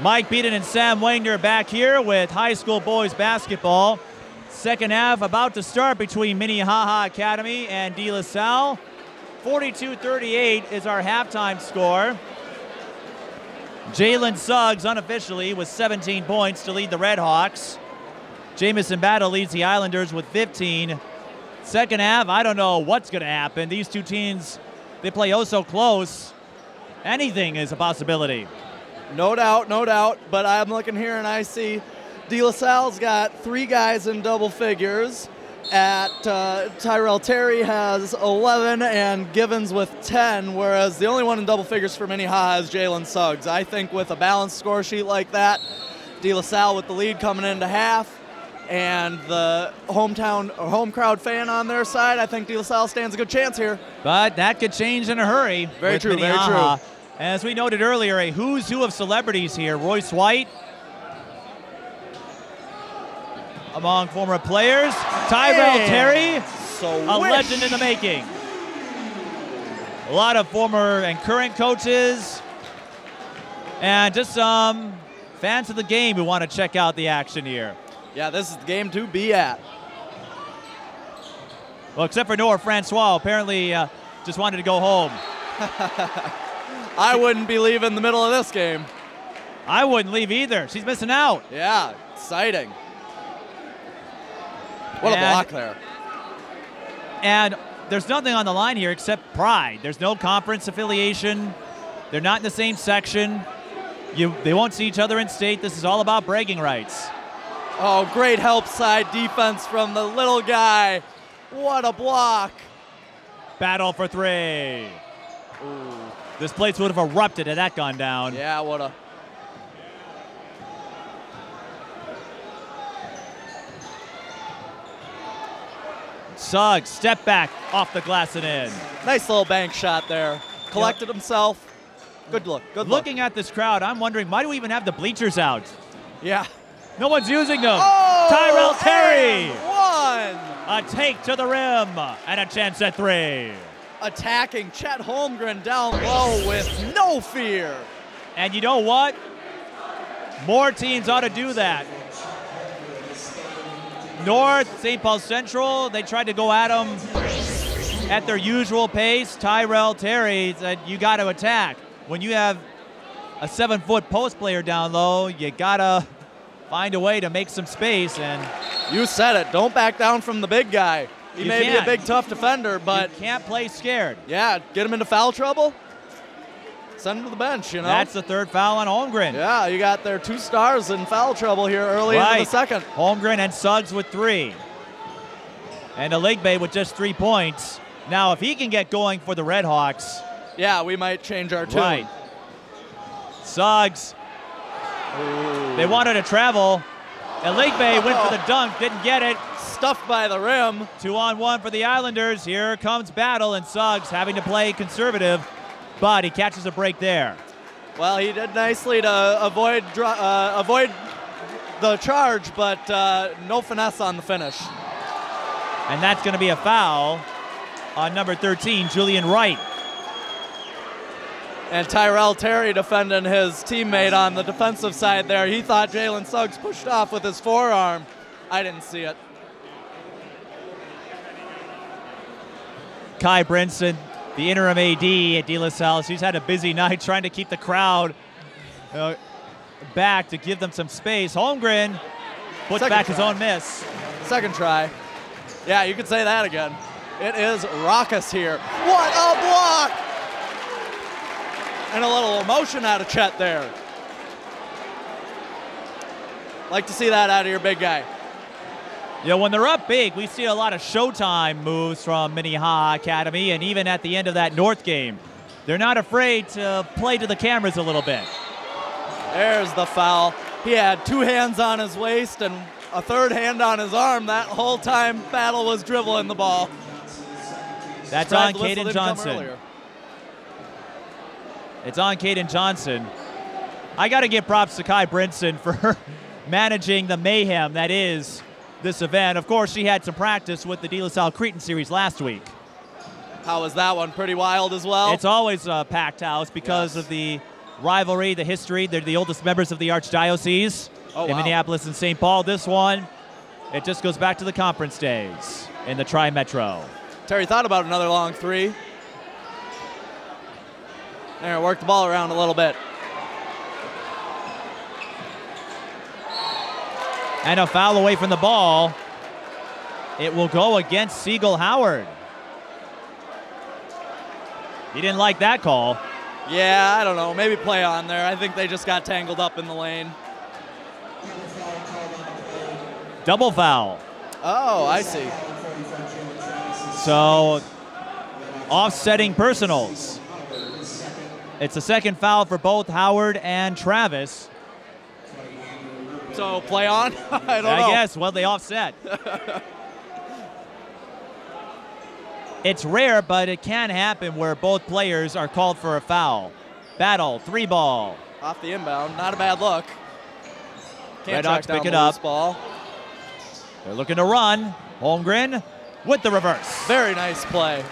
Mike Beaton and Sam Wagner back here with high school boys basketball. Second half about to start between Minnehaha Academy and De La Salle. 42-38 is our halftime score. Jalen Suggs unofficially with 17 points to lead the Red Hawks. Jamison Battle leads the Islanders with 15. Second half, I don't know what's going to happen. These two teams, they play oh so close. Anything is a possibility. No doubt, no doubt. But I'm looking here and I see De La Salle's got 3 guys in double figures. At Tyrell Terry has 11 and Gibbons with 10, whereas the only one in double figures for Minnehaha is Jalen Suggs. I think with a balanced score sheet like that, De La Salle with the lead coming into half, and the hometown or home crowd fan on their side, I think De La Salle stands a good chance here. But that could change in a hurry. Very true, Minnehaha. Very true. As we noted earlier, a who's who of celebrities here. Royce White among former players. Tyrell Terry, a legend in the making. A lot of former and current coaches, and just some fans of the game who want to check out the action here. Yeah, this is the game to be at. Well, except for Nora Francois, apparently just wanted to go home. I wouldn't be leaving the middle of this game. I wouldn't leave either. She's missing out. Yeah, exciting. What a block there. And there's nothing on the line here except pride. There's no conference affiliation. They're not in the same section. They won't see each other in state. This is all about bragging rights. Oh, great help side defense from the little guy. What a block. Battle for 3. Ooh. This place would have erupted had that gone down. Yeah, what a... Suggs, step back, off the glass and in. Nice little bank shot there. collected himself. Good look. Good look. Looking at this crowd, I'm wondering, why do we even have the bleachers out? Yeah. No one's using them. Oh, Tyrell Terry. One. A take to the rim and a chance at three. Attacking Chet Holmgren down low with no fear. And you know what? More teams ought to do that. North, St. Paul Central, they tried to go at them at their usual pace. Tyrell Terry said, you got to attack. When you have a 7-foot post player down low, you got to find a way to make some space. And you said it, don't back down from the big guy. He may be a big, tough defender, but you can't play scared. Yeah, get him into foul trouble. Send him to the bench, you know. That's the third foul on Holmgren. Yeah, you got their two stars in foul trouble here early in the second. Holmgren and Suggs with three. And Aligbe with just 3 points. Now, if he can get going for the Red Hawks. Yeah, we might change our tune. Right. Suggs. Ooh. They wanted to travel. Aligbe went for the dunk, didn't get it. Stuffed by the rim. 2-on-1 for the Islanders. Here comes Battle, and Suggs having to play conservative. But he catches a break there. Well, he did nicely to avoid the charge, but no finesse on the finish. And that's going to be a foul on number 13, Julian Wright. And Tyrell Terry defending his teammate on the defensive side there. He thought Jalen Suggs pushed off with his forearm. I didn't see it. Kai Brinson, the interim AD at De La Salle. She's had a busy night trying to keep the crowd back to give them some space. Holmgren puts back his own miss. Second try. Yeah, you could say that again. It is raucous here. What a block! And a little emotion out of Chet there. Like to see that out of your big guy. Yeah, when they're up big, we see a lot of showtime moves from Minnehaha Academy, and even at the end of that North game, they're not afraid to play to the cameras a little bit. There's the foul. He had two hands on his waist and a third hand on his arm. That whole time, Battle was dribbling the ball. That's on Caden Johnson. It's on Caden Johnson. I got to give props to Kai Brinson for managing the mayhem that is this event. Of course, she had some practice with the De La Salle Cretan Series last week. How was that one? Pretty wild as well? It's always a packed house because of the rivalry, the history. They're the oldest members of the Archdiocese in Minneapolis and St. Paul. This one, it just goes back to the conference days in the Tri-Metro. Terry thought about another long three. There, worked the ball around a little bit. And a foul away from the ball. It will go against Siegel Howard. He didn't like that call. Yeah, I don't know. Maybe play on there. I think they just got tangled up in the lane. Double foul. Oh, I see. So, offsetting personals. It's the second foul for both Howard and Travis. So play on? I don't know. I guess. Well, they offset. It's rare, but it can happen where both players are called for a foul. Battle, 3-ball. Off the inbound. Not a bad look. Red Hawks pick it up. Ball. They're looking to run. Holmgren with the reverse. Very nice play.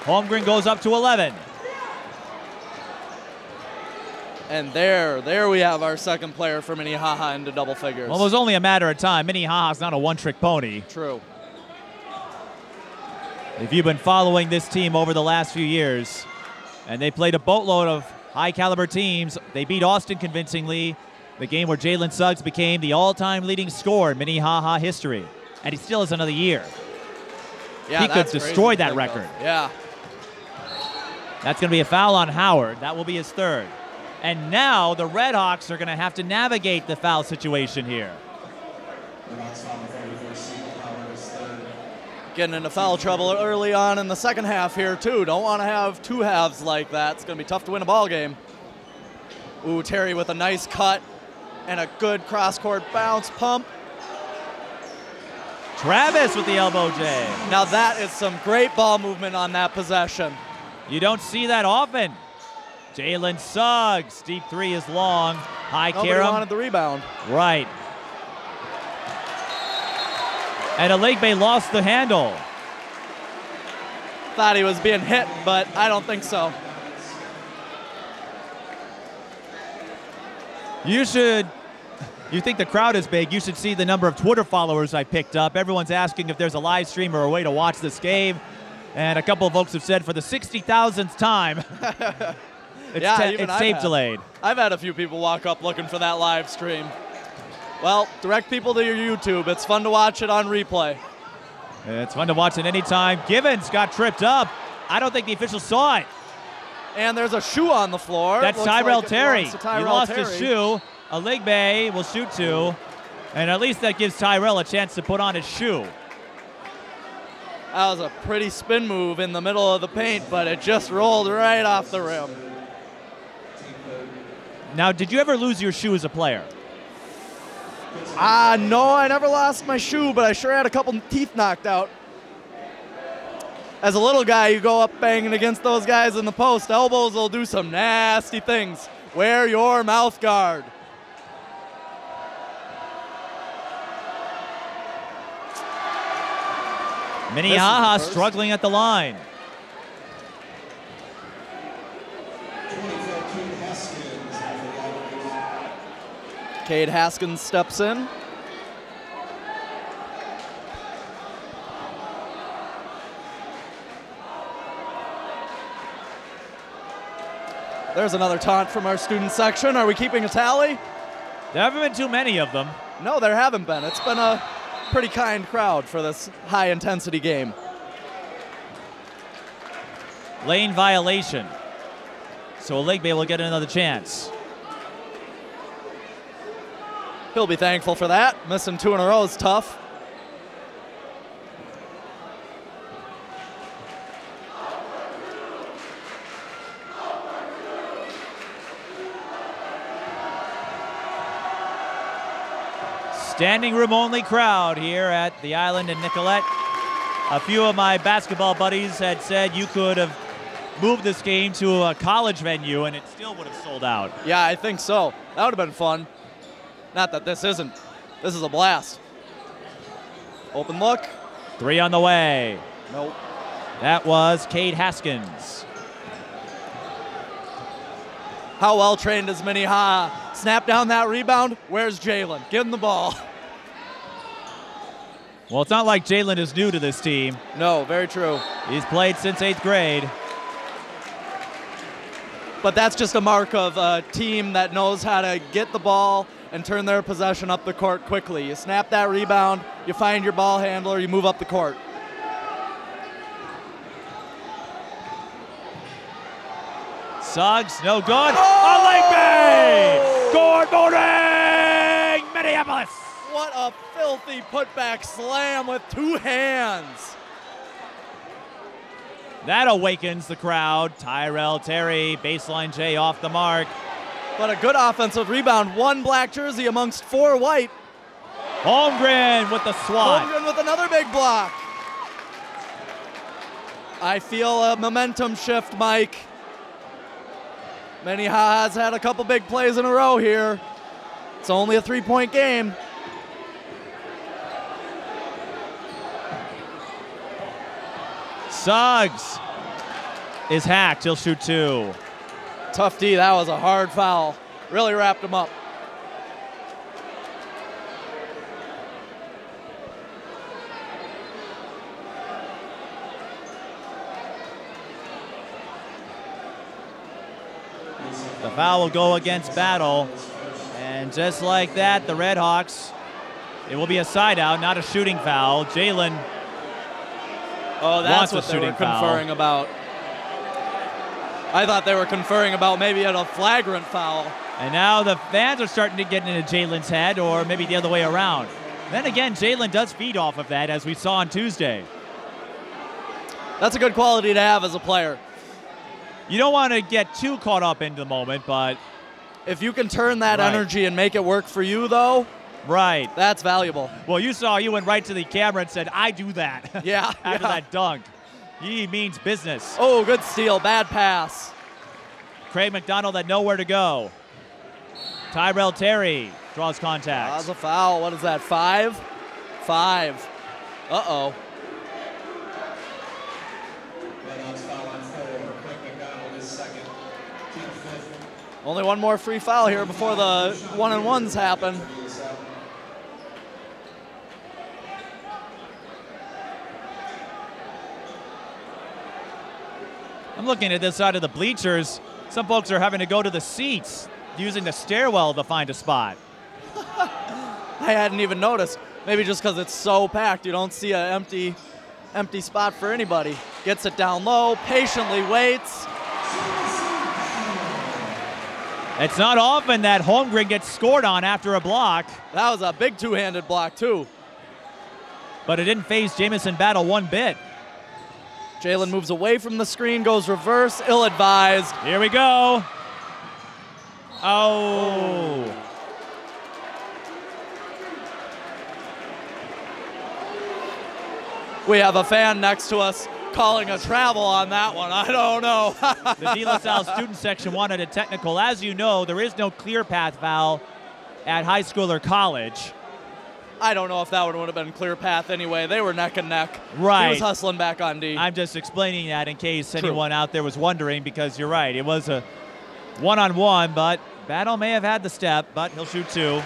Holmgren goes up to 11. And there we have our second player for Minnehaha into double figures. Well, it was only a matter of time. Minnehaha's not a one-trick pony. True. If you've been following this team over the last few years, and they played a boatload of high-caliber teams, they beat Austin convincingly, the game where Jalen Suggs became the all-time leading scorer in Minnehaha history. And he still has another year. Yeah, he could destroy that record. Yeah. That's going to be a foul on Howard. That will be his third. And now the Red Hawks are going to have to navigate the foul situation here. Getting into foul trouble early on in the second half here, too. Don't want to have two halves like that. It's going to be tough to win a ball game. Ooh, Terry with a nice cut and a good cross-court bounce pump. Travis with the elbow jam. Now that is some great ball movement on that possession. You don't see that often. Jalen Suggs, deep three is long. High Karam. Nobody wanted the rebound. Right. And Aligbe lost the handle. Thought he was being hit, but I don't think so. You think the crowd is big, you should see the number of Twitter followers I picked up. Everyone's asking if there's a live stream or a way to watch this game. And a couple of folks have said for the 60,000th time, it's tape delayed. I've had a few people walk up looking for that live stream. Well, direct people to your YouTube. It's fun to watch it on replay. It's fun to watch it anytime. Gibbons got tripped up. I don't think the official saw it. And there's a shoe on the floor. That's Tyrell Terry. He lost his shoe. Aligbe will shoot two. And at least that gives Tyrell a chance to put on his shoe. That was a pretty spin move in the middle of the paint, but it just rolled right off the rim. Now, did you ever lose your shoe as a player? No, I never lost my shoe, but I sure had a couple teeth knocked out. As a little guy, you go up banging against those guys in the post. Elbows will do some nasty things. Wear your mouth guard. Minnehaha struggling at the line. Kate Haskins steps in. There's another taunt from our student section. Are we keeping a tally? There haven't been too many of them. No, there haven't been. It's been a pretty kind crowd for this high-intensity game. Lane violation. So Aligbe will get another chance. He'll be thankful for that. Missing two in a row is tough. Standing room only crowd here at the Island in Nicollet. A few of my basketball buddies had said you could have moved this game to a college venue and it still would have sold out. Yeah, I think so. That would have been fun. Not that this isn't. This is a blast. Open look. Three on the way. Nope. That was Cade Haskins. How well trained is Minnehaha? Snap down that rebound. Where's Jalen? Give him the ball. Well, it's not like Jalen is new to this team. No, very true. He's played since 8th grade. But that's just a mark of a team that knows how to get the ball and turn their possession up the court quickly. You snap that rebound, you find your ball handler, you move up the court. Suggs, no good. Oh! Aligbe! Good morning, Minneapolis! What a filthy putback slam with two hands. That awakens the crowd. Tyrell Terry, baseline J off the mark. But a good offensive rebound. One black jersey amongst four white. Holmgren with the swat. Holmgren with another big block. I feel a momentum shift, Mike. Minnehaha's had a couple big plays in a row here. It's only a three-point game. Suggs is hacked. He'll shoot two. Tough D. That was a hard foul. Really wrapped him up. The foul will go against Battle. And just like that, the Red Hawks, it will be a side out, not a shooting foul. Jalen. Oh, that's what they were conferring about. I thought they were conferring about maybe at a flagrant foul. And now the fans are starting to get into Jalen's head, or maybe the other way around. Then again, Jalen does feed off of that, as we saw on Tuesday. That's a good quality to have as a player. You don't want to get too caught up in the moment, but if you can turn that energy and make it work for you, though, that's valuable. Well, you went right to the camera and said, I do that. Yeah. After that dunk. He means business. Oh, good steal. Bad pass. Craig McDonald had nowhere to go. Tyrell Terry draws contact. That's a foul. What is that, five? Five. Uh-oh. Only one more free foul here before the one-on-ones happen. I'm looking at this side of the bleachers. Some folks are having to go to the seats using the stairwell to find a spot. I hadn't even noticed. Maybe just because it's so packed, you don't see an empty spot for anybody. Gets it down low, patiently waits. It's not often that Holmgren gets scored on after a block. That was a big two-handed block, too. But it didn't phase Jamison Battle one bit. Jalen moves away from the screen, goes reverse, ill-advised. Here we go. Oh. We have a fan next to us calling a travel on that one. I don't know. The De La Salle student section wanted a technical. As you know, there is no clear path foul at high school or college. I don't know if that one would have been clear path anyway. They were neck and neck. Right. He was hustling back on D. I'm just explaining that in case anyone out there was wondering, because you're right. It was a one-on-one, but Battle may have had the step, but he'll shoot two.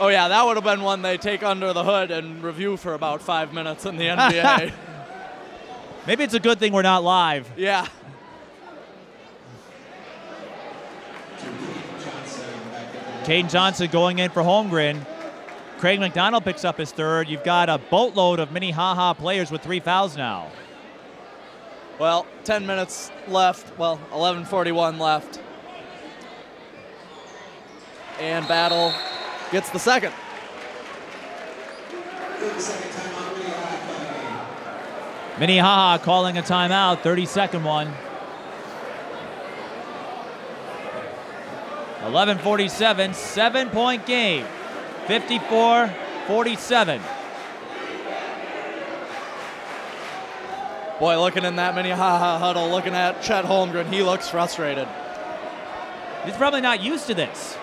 Oh, yeah, that would have been one they take under the hood and review for about 5 minutes in the NBA. Maybe it's a good thing we're not live. Yeah. Caden Johnson going in for Holmgren. Craig McDonald picks up his third. You've got a boatload of Minnehaha players with three fouls now. Well, 10 minutes left. Well, 11:41 left. And Battle gets the second. Minnehaha calling a timeout, 32nd one. 11:47, 7-point game, 54-47. Boy, looking in that Minnehaha huddle, looking at Chet Holmgren, he looks frustrated. He's probably not used to this.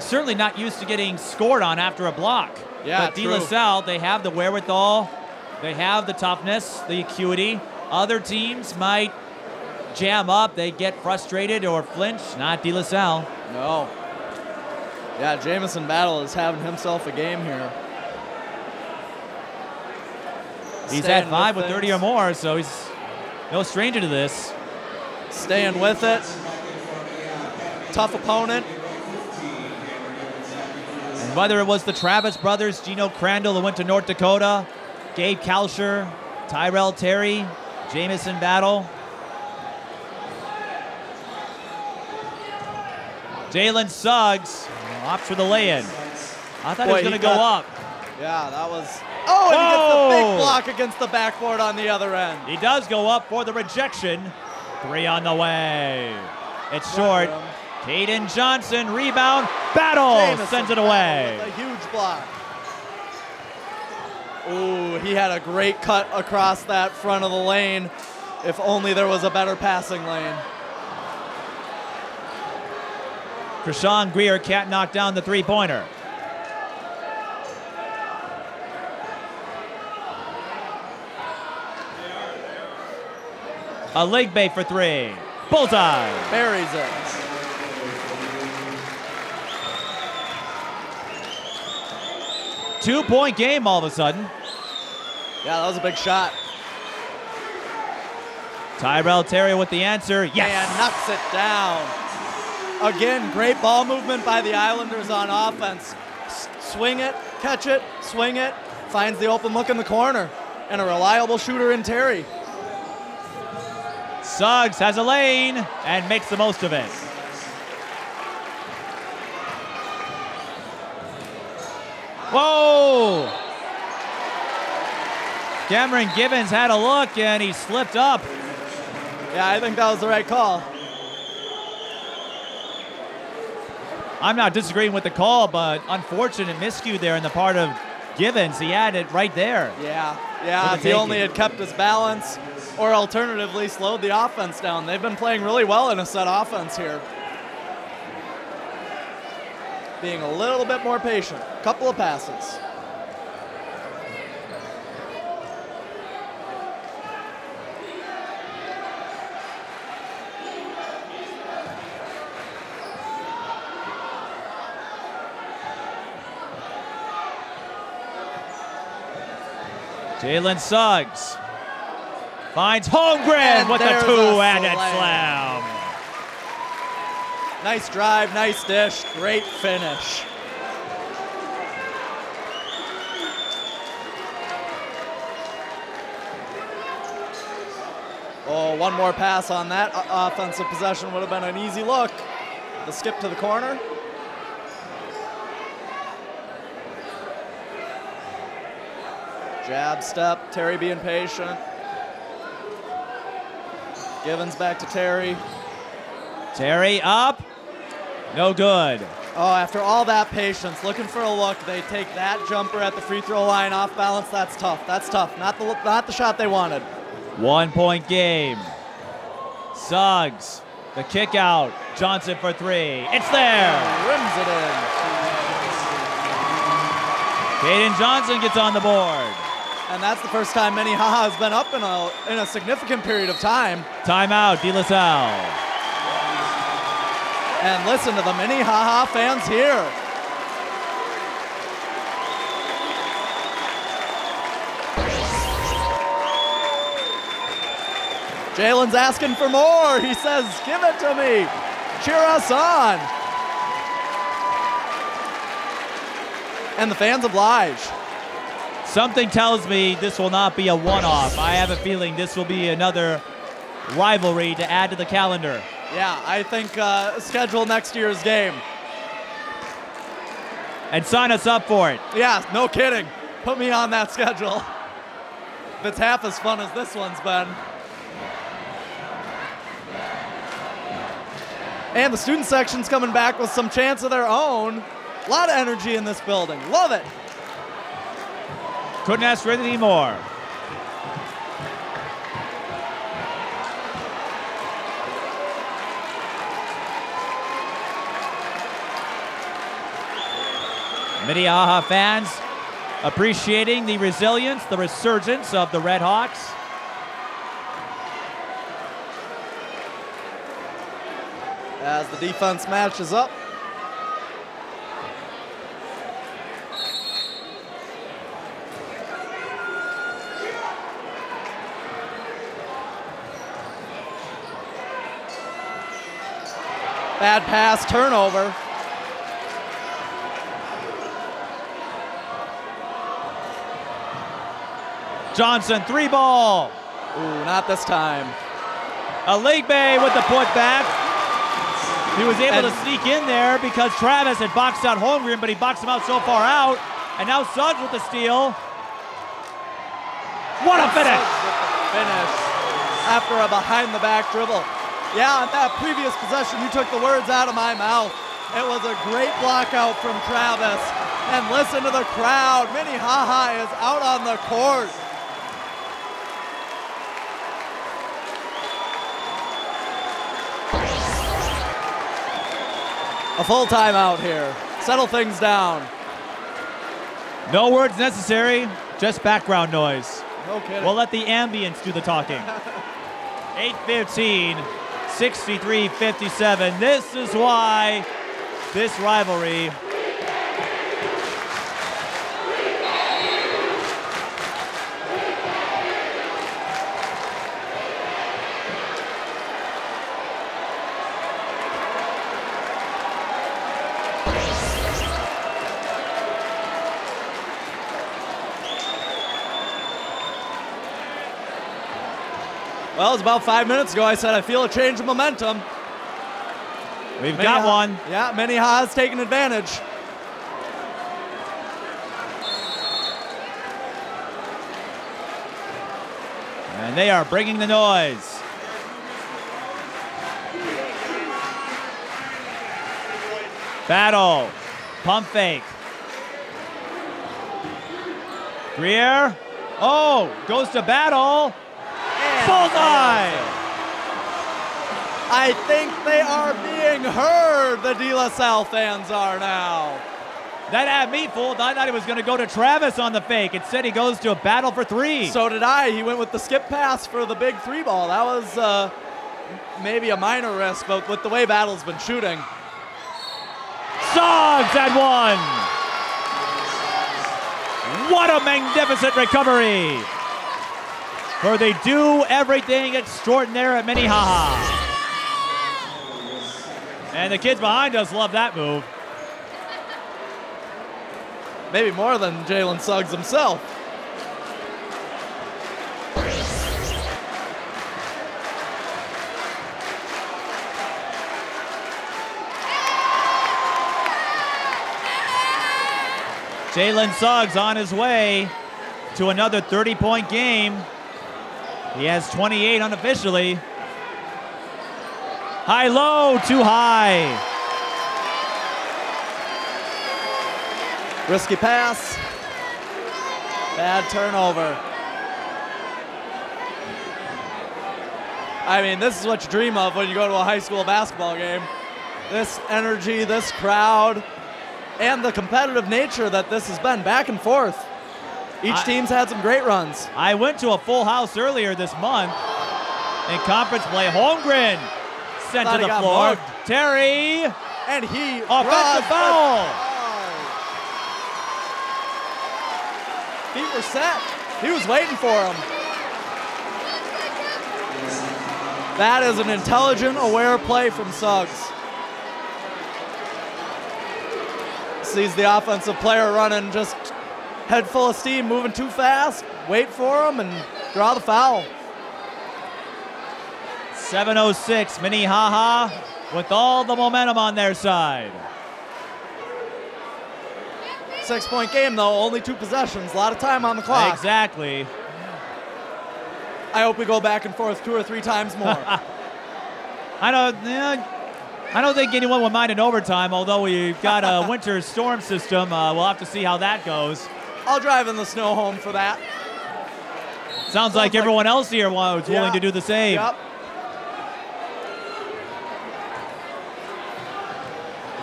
Certainly not used to getting scored on after a block. Yeah, but De La Salle, they have the wherewithal, they have the toughness, the acuity. Other teams might jam up, they get frustrated or flinch. Not De La Salle. No. Yeah, Jamison Battle is having himself a game here. He's at five with 30 or more, so he's no stranger to this. Staying with it. Tough opponent. And whether it was the Travis brothers, Gino Crandall, who went to North Dakota, Gabe Kalsher, Tyrell Terry, Jamison Battle, Jalen Suggs opts for the lay-in. I thought he was going to go up. Yeah, that was... Oh, and he gets the big block against the backboard on the other end. He does go up for the rejection. Three on the way. It's short. Caden Johnson, rebound, Battle Jamison sends it away. With a huge block. Ooh, he had a great cut across that front of the lane. If only there was a better passing lane. Krishan Greer can't knock down the three-pointer. Aligbe for three. Bullseye. Buries it. Two-point game all of a sudden. Yeah, that was a big shot. Tyrell Terry with the answer. Yes! And knocks it down. Again, great ball movement by the Islanders on offense. Swing it, catch it, swing it. Finds the open look in the corner. And a reliable shooter in Terry. Suggs has a lane and makes the most of it. Whoa! Cameron Gibbons had a look and he slipped up. Yeah, I think that was the right call. I'm not disagreeing with the call, but unfortunate miscue there on the part of Gibbons, he had it right there. Yeah, if he only had kept his balance or alternatively slowed the offense down. They've been playing really well in a set offense here. Being a little bit more patient. Couple of passes. Jalen Suggs finds Holmgren with a two-handed slam. Nice drive, nice dish, great finish. Oh, one more pass on that offensive possession would have been an easy look. The skip to the corner. Jab step, Terry being patient. Givens back to Terry. Terry up, no good. Oh, after all that patience, looking for a look, they take that jumper at the free throw line off balance. That's tough, that's tough. Not the shot they wanted. 1 point game. Suggs, the kick out. Johnson for three, it's there. And rims it in. Caden Johnson gets on the board. And that's the first time Minnehaha has been up in a significant period of time. Timeout, De La Salle. And listen to the Minnehaha fans here. Jalen's asking for more. He says, give it to me. Cheer us on. And the fans oblige. Something tells me this will not be a one-off. I have a feeling this will be another rivalry to add to the calendar. Yeah, I think schedule next year's game. And sign us up for it. Yeah, no kidding. Put me on that schedule. If it's half as fun as this one's been. And the student section's coming back with some chance of their own. A lot of energy in this building. Love it. Couldn't ask for anything more. Minnehaha fans appreciating the resilience, the resurgence of the Red Hawks. As the defense matches up. Bad pass, turnover. Johnson, three ball. Ooh, not this time. Aligbe with the putback. He was able to sneak in there because Travis had boxed out Holmgren, but he boxed him out so far out. And now Suggs with the steal. What a finish. Finish after a behind-the-back dribble. Yeah, on that previous possession, you took the words out of my mouth. It was a great block out from Travis. And listen to the crowd. Minnehaha is out on the court. A full timeout here. Settle things down. No words necessary, just background noise. No kidding. We'll let the ambience do the talking. 8:15. 63-57. This is why this rivalry Well, it's about 5 minutes ago I said I feel a change of momentum. We've got one. Yeah, Minnehaha's taking advantage. And they are bringing the noise. Battle, pump fake. Greer. Oh, goes to Battle. And bullseye! I think they are being heard, the De La Salle fans are now. That had me fooled. I thought he was going to go to Travis on the fake. Instead, he goes to a Battle for three. So did I. He went with the skip pass for the big three ball. That was maybe a minor risk, but with the way Battle's been shooting. Suggs had one. What a magnificent recovery for the do everything extraordinaire at Minnehaha. And the kids behind us love that move. Maybe more than Jalen Suggs himself. Jalen Suggs on his way to another 30-point game. He has 28 unofficially. High-low, too high. Risky pass, bad turnover. I mean, this is what you dream of when you go to a high school basketball game. This energy, this crowd, and the competitive nature that this has been back and forth. Each team's had some great runs. I went to a full house earlier this month in conference play. Holmgren sent to the floor. Mugged. Terry, and he offensive foul. Feet were set. He was waiting for him. That is an intelligent, aware play from Suggs. Sees the offensive player running, just head full of steam, moving too fast. Wait for him and draw the foul. 7:06, Minnehaha with all the momentum on their side. 6-point game though, only two possessions, a lot of time on the clock. Exactly. I hope we go back and forth two or three times more. I don't think anyone will mind an overtime, although we've got a winter storm system. We'll have to see how that goes. I'll drive in the snow home for that. Sounds like everyone else here was willing to do the same. Yep.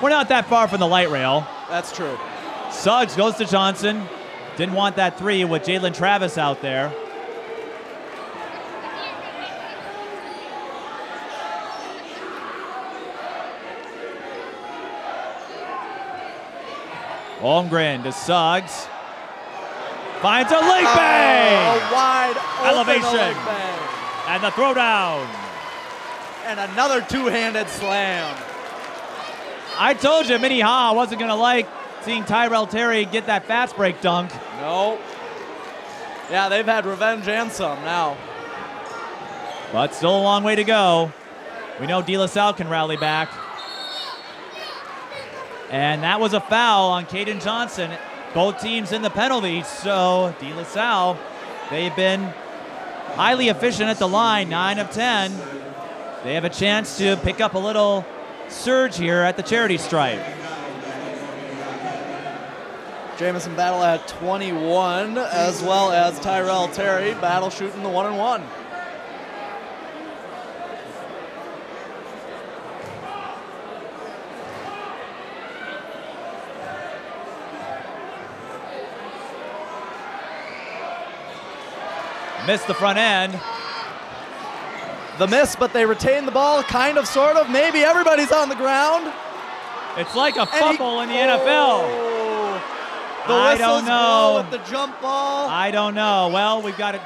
We're not that far from the light rail. That's true. Suggs goes to Johnson. Didn't want that three with Jalen Travis out there. Holmgren to Suggs. Finds a leg bang! A wide elevation. And the throwdown. And another two-handed slam. I told you Minnehaha wasn't going to like seeing Tyrell Terry get that fast break dunk. No. Yeah, they've had revenge and some now. But still a long way to go. We know De La Salle can rally back. And that was a foul on Caden Johnson. Both teams in the penalty, so De La Salle, they've been highly efficient at the line, 9 of 10. They have a chance to pick up a little surge here at the charity stripe. Jamison Battle at 21, as well as Tyrell Terry. Battle shooting the 1-and-1. Missed the front end. The miss, but they retain the ball, kind of, sort of. Maybe everybody's on the ground. It's like a fumble in the NFL. I don't know. With the jump ball. I don't know. Well, we've got it.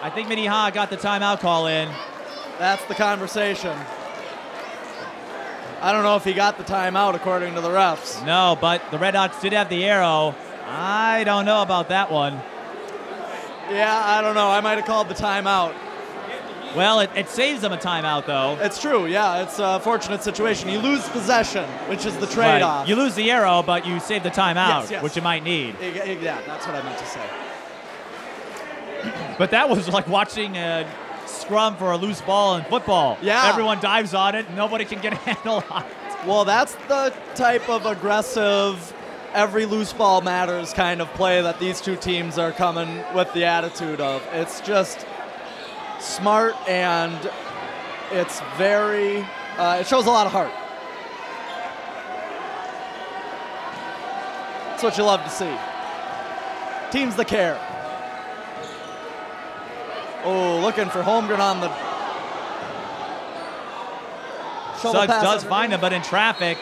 I think Minnehaha got the timeout call in. That's the conversation. I don't know if he got the timeout according to the refs. No, but the Red Hawks did have the arrow. I don't know about that one. Yeah, I don't know. I might have called the timeout. Well, it saves them a timeout, though. It's true, yeah. It's a fortunate situation. You lose possession, which is the trade-off. Right. You lose the arrow, but you save the timeout, yes. Which you might need. Yeah, that's what I meant to say. But that was like watching a scrum for a loose ball in football. Yeah. Everyone dives on it. Nobody can get a handle on it. Well, that's the type of aggressive every loose ball matters kind of play that these two teams are coming with the attitude of. It's just smart, and it's very, it shows a lot of heart. That's what you love to see. Teams that care. Oh, looking for Holmgren on the shovel. Suggs pass does find him, but in traffic.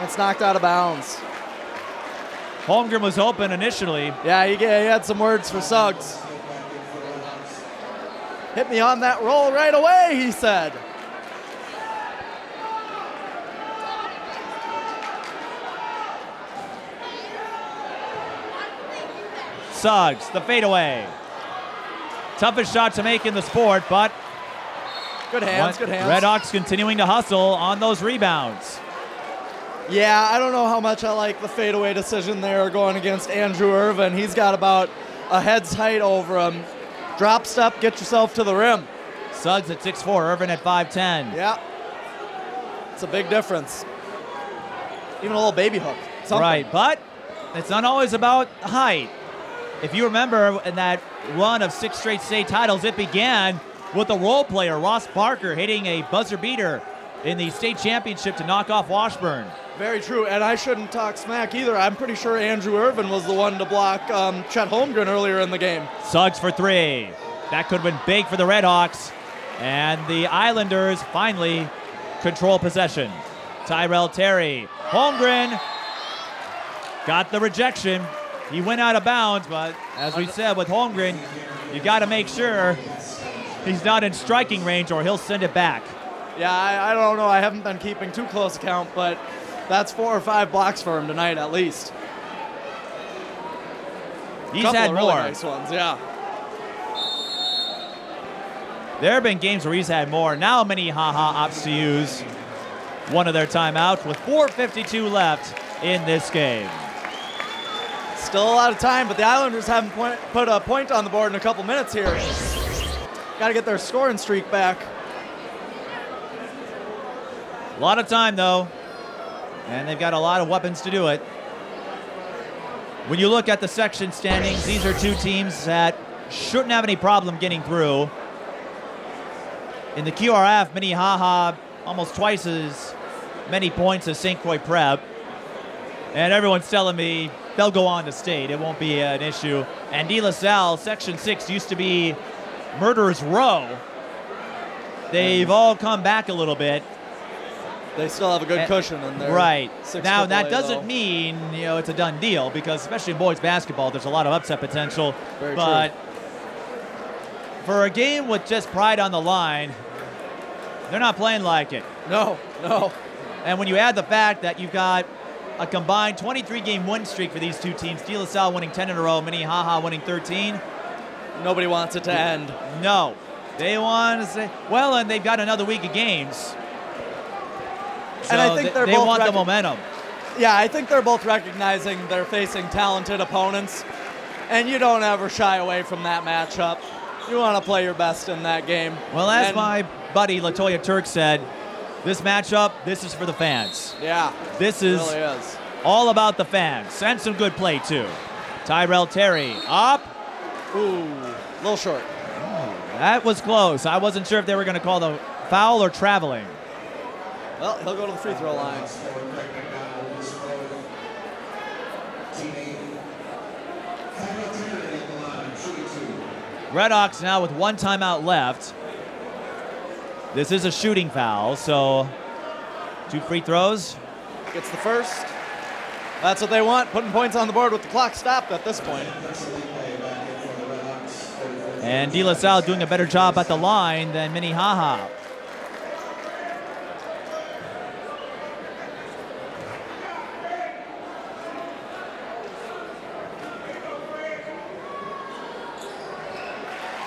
It's knocked out of bounds. Holmgren was open initially. Yeah, he had some words for Suggs. Hit me on that roll right away, he said. Suggs, the fadeaway. Toughest shot to make in the sport, but good hands, good hands. Red Hawks continuing to hustle on those rebounds. Yeah, I don't know how much I like the fadeaway decision there going against Andrew Irvin. He's got about a head's height over him. Drop step, get yourself to the rim. Suggs at 6'4", Irvin at 5'10". Yeah, it's a big difference. Even a little baby hook. Something. Right, but it's not always about height. If you remember in that run of 6 straight state titles, it began with a role player, Ross Parker, hitting a buzzer beater in the state championship to knock off Washburn. Very true, and I shouldn't talk smack either. I'm pretty sure Andrew Irvin was the one to block Chet Holmgren earlier in the game. Suggs for three. That could have been big for the Redhawks, and the Islanders finally control possession. Tyrell Terry. Holmgren got the rejection. He went out of bounds, but as we said with Holmgren, you got to make sure he's not in striking range or he'll send it back. Yeah, I don't know. I haven't been keeping too close account, but that's 4 or 5 blocks for him tonight at least. He's had more. Really nice ones, yeah. There have been games where he's had more. Now Minnehaha opts to use one of their timeouts with 4:52 left in this game. Still a lot of time, but the Islanders haven't put a point on the board in a couple minutes here. Got to get their scoring streak back. A lot of time, though, and they've got a lot of weapons to do it. When you look at the section standings, these are two teams that shouldn't have any problem getting through. In the QRF, Minnehaha almost twice as many points as St. Croix Prep, and everyone's telling me they'll go on to state. It won't be an issue. And De La Salle, Section 6, used to be Murderers Row. They've all come back a little bit. They still have a good cushion in there. Right. Now, that doesn't mean, you know, it's a done deal, because especially in boys basketball, there's a lot of upset potential. Very but true. For a game with just pride on the line, they're not playing like it. No, no. And when you add the fact that you've got a combined 23-game win streak for these two teams. De La Salle winning 10 in a row, Minnehaha winning 13. Nobody wants it to end. No. They want to say, well, and they've got another week of games. So and I think they both want the momentum. Yeah, I think they're both recognizing they're facing talented opponents, and you don't ever shy away from that matchup. You want to play your best in that game. Well, as my buddy Latoya Turk said, this matchup, this is for the fans. Yeah, this is, really is all about the fans. And some good play, too. Tyrell Terry up. Ooh, a little short. Oh, that was close. I wasn't sure if they were going to call the foul or traveling. Well, he'll go to the free throw line. Redhawks now with one timeout left. This is a shooting foul, so 2 free throws. Gets the first. That's what they want, putting points on the board with the clock stopped at this point. And De La Salle doing a better job at the line than Minnehaha.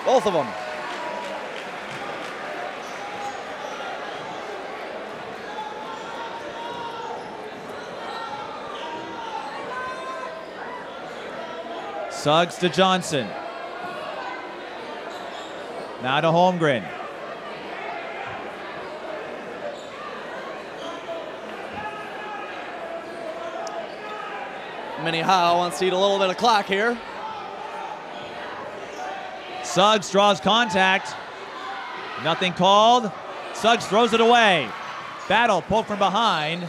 Both of them. Suggs to Johnson. Now to Holmgren. Minnehaha wants to eat a little bit of clock here. Suggs draws contact. Nothing called. Suggs throws it away. Battle poked from behind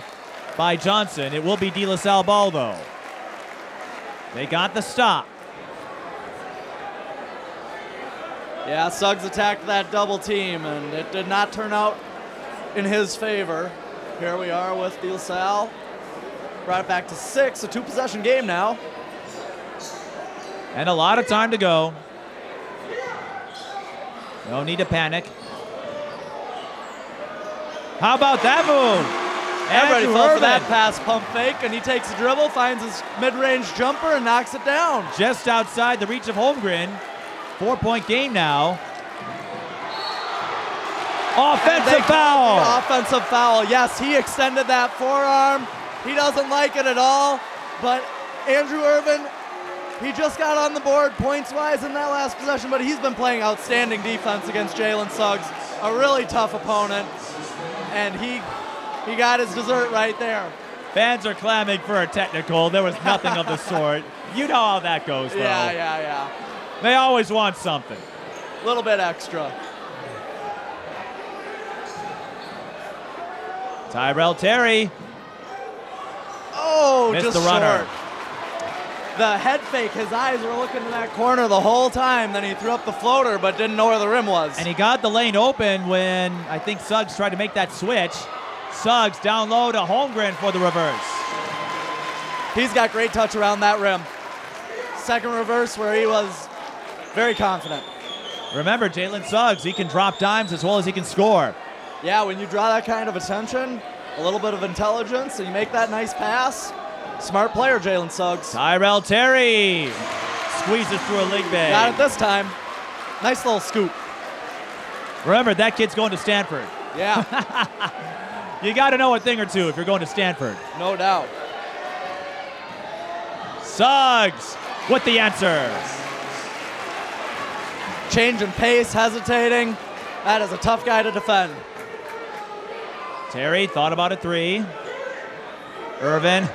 by Johnson. It will be De La Salle ball, though. They got the stop. Yeah, Suggs attacked that double team, and it did not turn out in his favor. Here we are with De La Salle. Brought it back to 6, a 2-possession game now. And a lot of time to go. No need to panic. How about that move? Everybody fell for that pass, pump fake, and he takes a dribble, finds his mid-range jumper, and knocks it down. Just outside the reach of Holmgren. 4-point game now. Offensive foul. Offensive foul, yes, he extended that forearm. He doesn't like it at all, but Andrew Irvin, he just got on the board points-wise in that last possession, but he's been playing outstanding defense against Jalen Suggs, a really tough opponent, and he got his dessert right there. Fans are clamoring for a technical. There was nothing of the sort. You know how that goes, though. Yeah. They always want something. A little bit extra. Tyrell Terry. Oh, missed just the runner. Short. The head fake, his eyes were looking in that corner the whole time. Then he threw up the floater, but didn't know where the rim was. And he got the lane open when I think Suggs tried to make that switch. Suggs down low to Holmgren for the reverse. He's got great touch around that rim. Second reverse where he was very confident. Remember, Jalen Suggs, he can drop dimes as well as he can score. Yeah, when you draw that kind of attention, a little bit of intelligence, and you make that nice pass. Smart player, Jalen Suggs. Tyrell Terry squeezes through Aligbe. Got it this time. Nice little scoop. Remember, that kid's going to Stanford. Yeah. You got to know a thing or two if you're going to Stanford. No doubt. Suggs with the answer. Change in pace, hesitating. That is a tough guy to defend. Terry thought about a three. Irvin.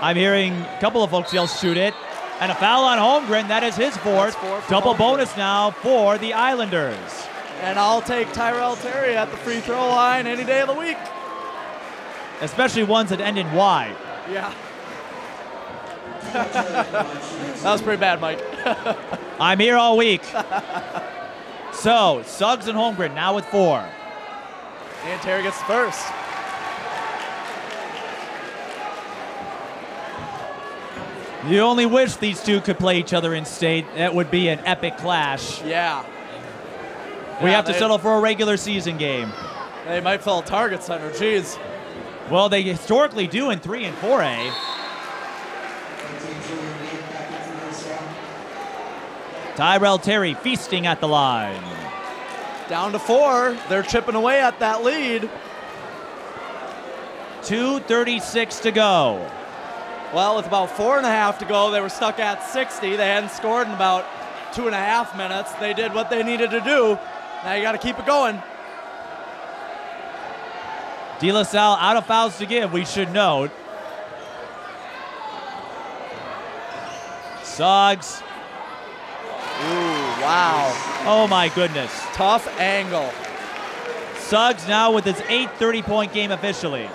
I'm hearing a couple of folks yell shoot it. And a foul on Holmgren. That is his fourth. Double bonus now for the Islanders. And I'll take Tyrell Terry at the free throw line any day of the week. Especially ones that end in Y. Yeah. That was pretty bad, Mike. I'm here all week. So, Suggs and Holmgren now with 4. And Terry gets the first. You only wish these two could play each other in state. That would be an epic clash. Yeah. We have to settle for a regular season game. They might fall target center, geez. Well, they historically do in 3 and 4A. Tyrell Terry feasting at the line. Down to 4. They're chipping away at that lead. 2:36 to go. Well, with about 4.5 to go, they were stuck at 60. They hadn't scored in about 2.5 minutes. They did what they needed to do. Now you got to keep it going. De La Salle out of fouls to give, we should note. Suggs. Ooh, wow. Oh my goodness. Tough angle. Suggs now with his 8 30-point game officially.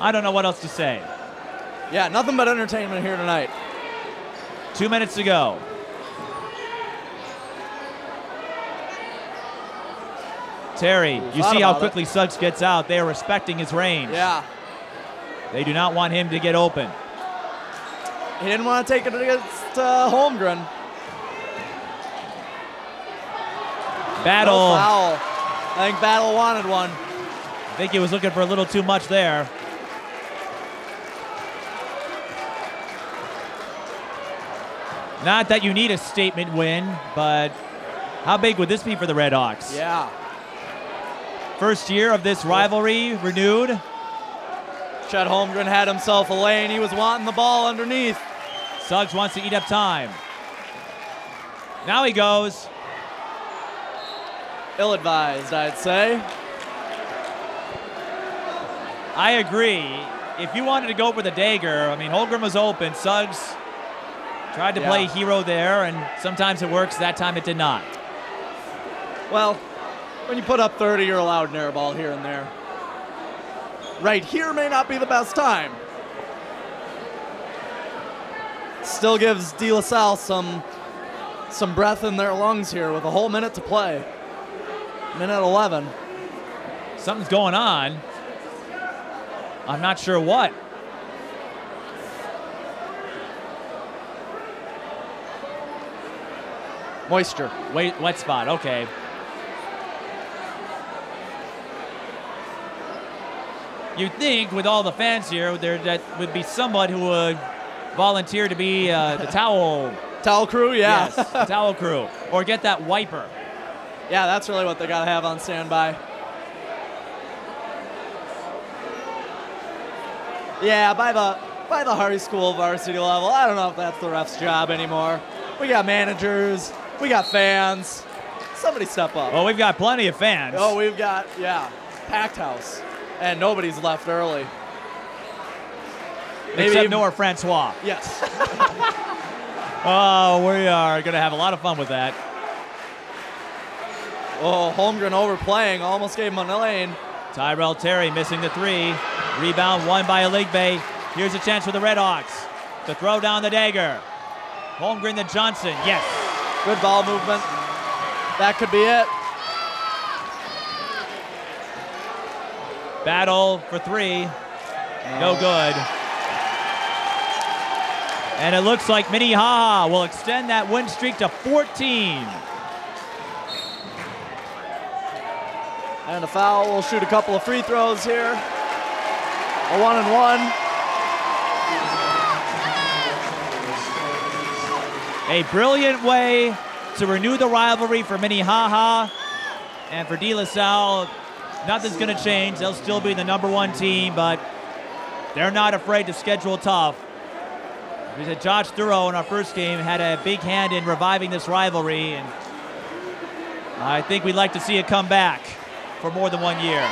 I don't know what else to say. Yeah, nothing but entertainment here tonight. 2 minutes to go. Terry, you see how quickly Suggs gets out. They are respecting his range. Yeah. They do not want him to get open. He didn't want to take it against Holmgren. Battle. No foul. I think Battle wanted one. I think he was looking for a little too much there. Not that you need a statement win, but how big would this be for the Red Hawks? Yeah. First year of this rivalry renewed. Chet Holmgren had himself a lane. He was wanting the ball underneath. Suggs wants to eat up time. Now he goes. Ill-advised, I'd say. I agree. if you wanted to go for the dagger, I mean, Holmgren was open. Suggs tried to play hero there, and sometimes it works. That time it did not. Well, when you put up 30, you're allowed an air ball here and there. Right here may not be the best time. Still gives De La Salle some breath in their lungs here with a whole minute to play. Minute 11. Something's going on. I'm not sure what. Moisture. Wet spot, okay. You'd think with all the fans here, that would be somebody who would volunteer to be the towel. Towel crew, yeah. Yes, the towel crew. Or get that wiper. Yeah, that's really what they gotta have on standby. Yeah, by the high school varsity level, I don't know if that's the ref's job anymore. We got managers, we got fans. Somebody step up. Oh, we've got plenty of fans. Oh, we've got, yeah, packed house. And nobody's left early. Maybe except Nora Francois. Yes. Oh, we are gonna have a lot of fun with that. Oh, Holmgren overplaying, almost gave him an lane. Tyrell Terry missing the three. Rebound won by Aligbe. Here's a chance for the Redhawks to throw down the dagger. Holmgren to Johnson, yes. Good ball movement. That could be it. Battle for three, no good. And it looks like Minnehaha will extend that win streak to 14. And a foul, we'll shoot a couple of free throws here. A 1-and-1. A brilliant way to renew the rivalry for Minnehaha. And for De La Salle, nothing's gonna change. They'll still be the #1 team, but they're not afraid to schedule tough. We said Josh Thurow in our first game had a big hand in reviving this rivalry, and I think we'd like to see it come back for more than 1 year.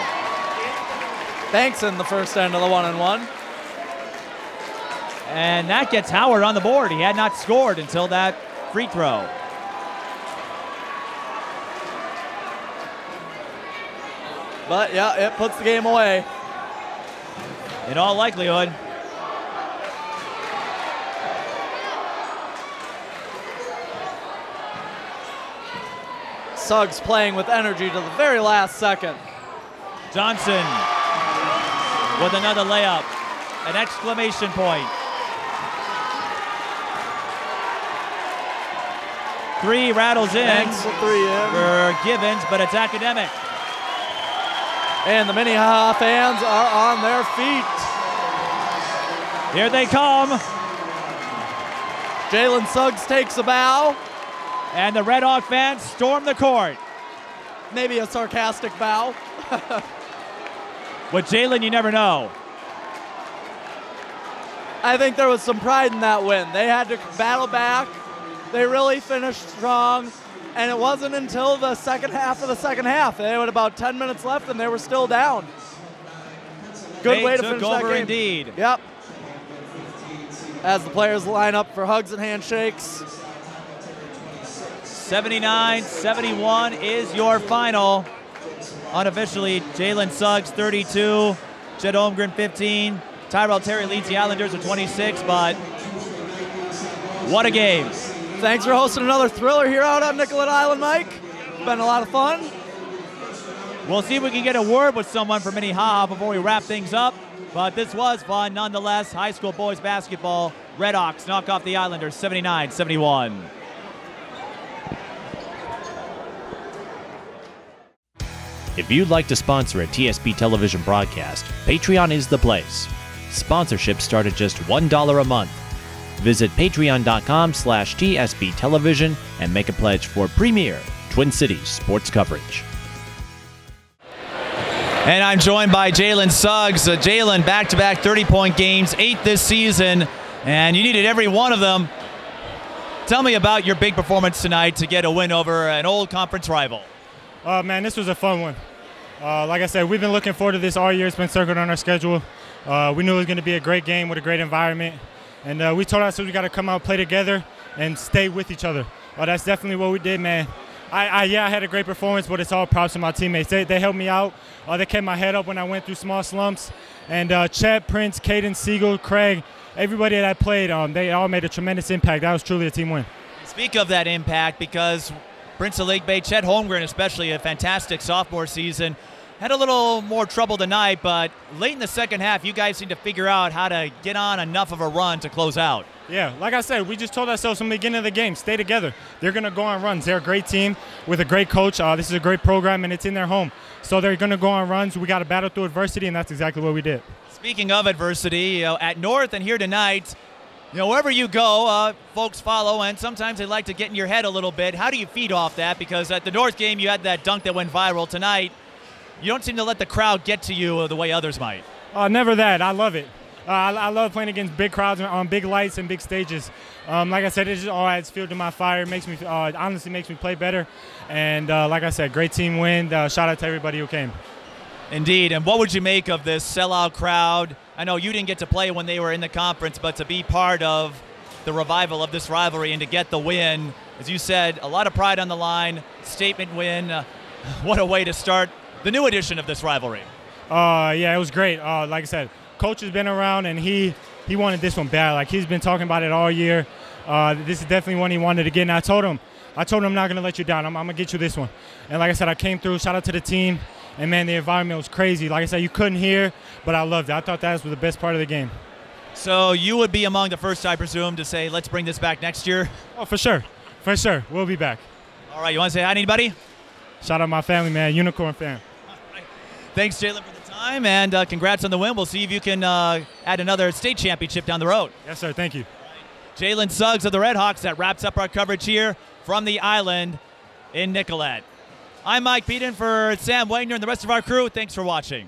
Banks in the first end of the 1-and-1. And that gets Howard on the board. He had not scored until that free throw. But yeah, it puts the game away. In all likelihood. Suggs playing with energy to the very last second. Johnson with another layup, an exclamation point. 3 rattles in for Gibbons, but it's academic. And the Minnehaha fans are on their feet. Here they come. Jalen Suggs takes a bow. And the Redhawk fans storm the court. Maybe a sarcastic bow. With Jalen, you never know. I think there was some pride in that win. They had to battle back. They really finished strong. And it wasn't until the second half of the second half. They had about 10 minutes left, and they were still down. Good way to finish that game. They took over indeed. Yep. As the players line up for hugs and handshakes. 79-71 is your final. Unofficially, Jalen Suggs 32, Chet Holmgren 15, Tyrell Terry leads the Islanders with 26, but what a game. Thanks for hosting another thriller here out on Nicollet Island, Mike. Been a lot of fun. We'll see if we can get a word with someone from Minnehaha before we wrap things up, but this was fun nonetheless. High school boys basketball, Redhawks knock off the Islanders 79-71. If you'd like to sponsor a TSP television broadcast, Patreon is the place. Sponsorships start at just $1 a month. Visit patreon.com/TSP television and make a pledge for premier Twin Cities sports coverage. And I'm joined by Jalen Suggs. Jalen, back-to-back 30-point games, 8 this season, and you needed every one of them. Tell me about your big performance tonight to get a win over an old conference rival. Man, this was a fun one. Like I said, we've been looking forward to this all year. It's been circled on our schedule. We knew it was going to be a great game with a great environment. And we told ourselves we got to come out, play together, and stay with each other. That's definitely what we did, man. I had a great performance, but it's all props to my teammates. They helped me out. They kept my head up when I went through small slumps. And Chet, Prince, Caden, Siegel, Craig, everybody that I played, they all made a tremendous impact. That was truly a team win. Speak of that impact, because Prince Aligbe, Chet Holmgren especially, a fantastic sophomore season, had a little more trouble tonight, but late in the second half, you guys need to figure out how to get on enough of a run to close out. Yeah, like I said, we just told ourselves from the beginning of the game, stay together. They're going to go on runs. They're a great team with a great coach. This is a great program, and it's in their home. So they're going to go on runs. We got to battle through adversity, and that's exactly what we did. Speaking of adversity, at North and here tonight, wherever you go, folks follow, and sometimes they like to get in your head a little bit. How do you feed off that? Because at the North game, you had that dunk that went viral tonight. You don't seem to let the crowd get to you the way others might. Never that. I love it. I love playing against big crowds on big lights and big stages. Like I said, it just all adds fuel to my fire. It makes me, honestly makes me play better. And like I said, great team win. Shout out to everybody who came. Indeed. And what would you make of this sellout crowd? I know you didn't get to play when they were in the conference, but to be part of the revival of this rivalry and to get the win, as you said, a lot of pride on the line, statement win. What a way to start the new edition of this rivalry. Yeah, it was great. Like I said, coach has been around, and he wanted this one bad. Like, he's been talking about it all year. This is definitely one he wanted to get, and I told him I'm not going to let you down. I'm going to get you this one. And like I said, I came through. Shout out to the team. And, man, the environment was crazy. Like I said, you couldn't hear, but I loved it. I thought that was the best part of the game. So you would be among the first, I presume, to say, let's bring this back next year? Oh, for sure. For sure. We'll be back. All right. You want to say hi to anybody? Shout out my family, man. Unicorn fam. All right. Thanks, Jalen, for the time, and congrats on the win. We'll see if you can add another state championship down the road. Yes, sir. Thank you. Right. Jalen Suggs of the Redhawks. That wraps up our coverage here from the island in Nicollet. I'm Mike Beaton for Sam Wagner and the rest of our crew. Thanks for watching.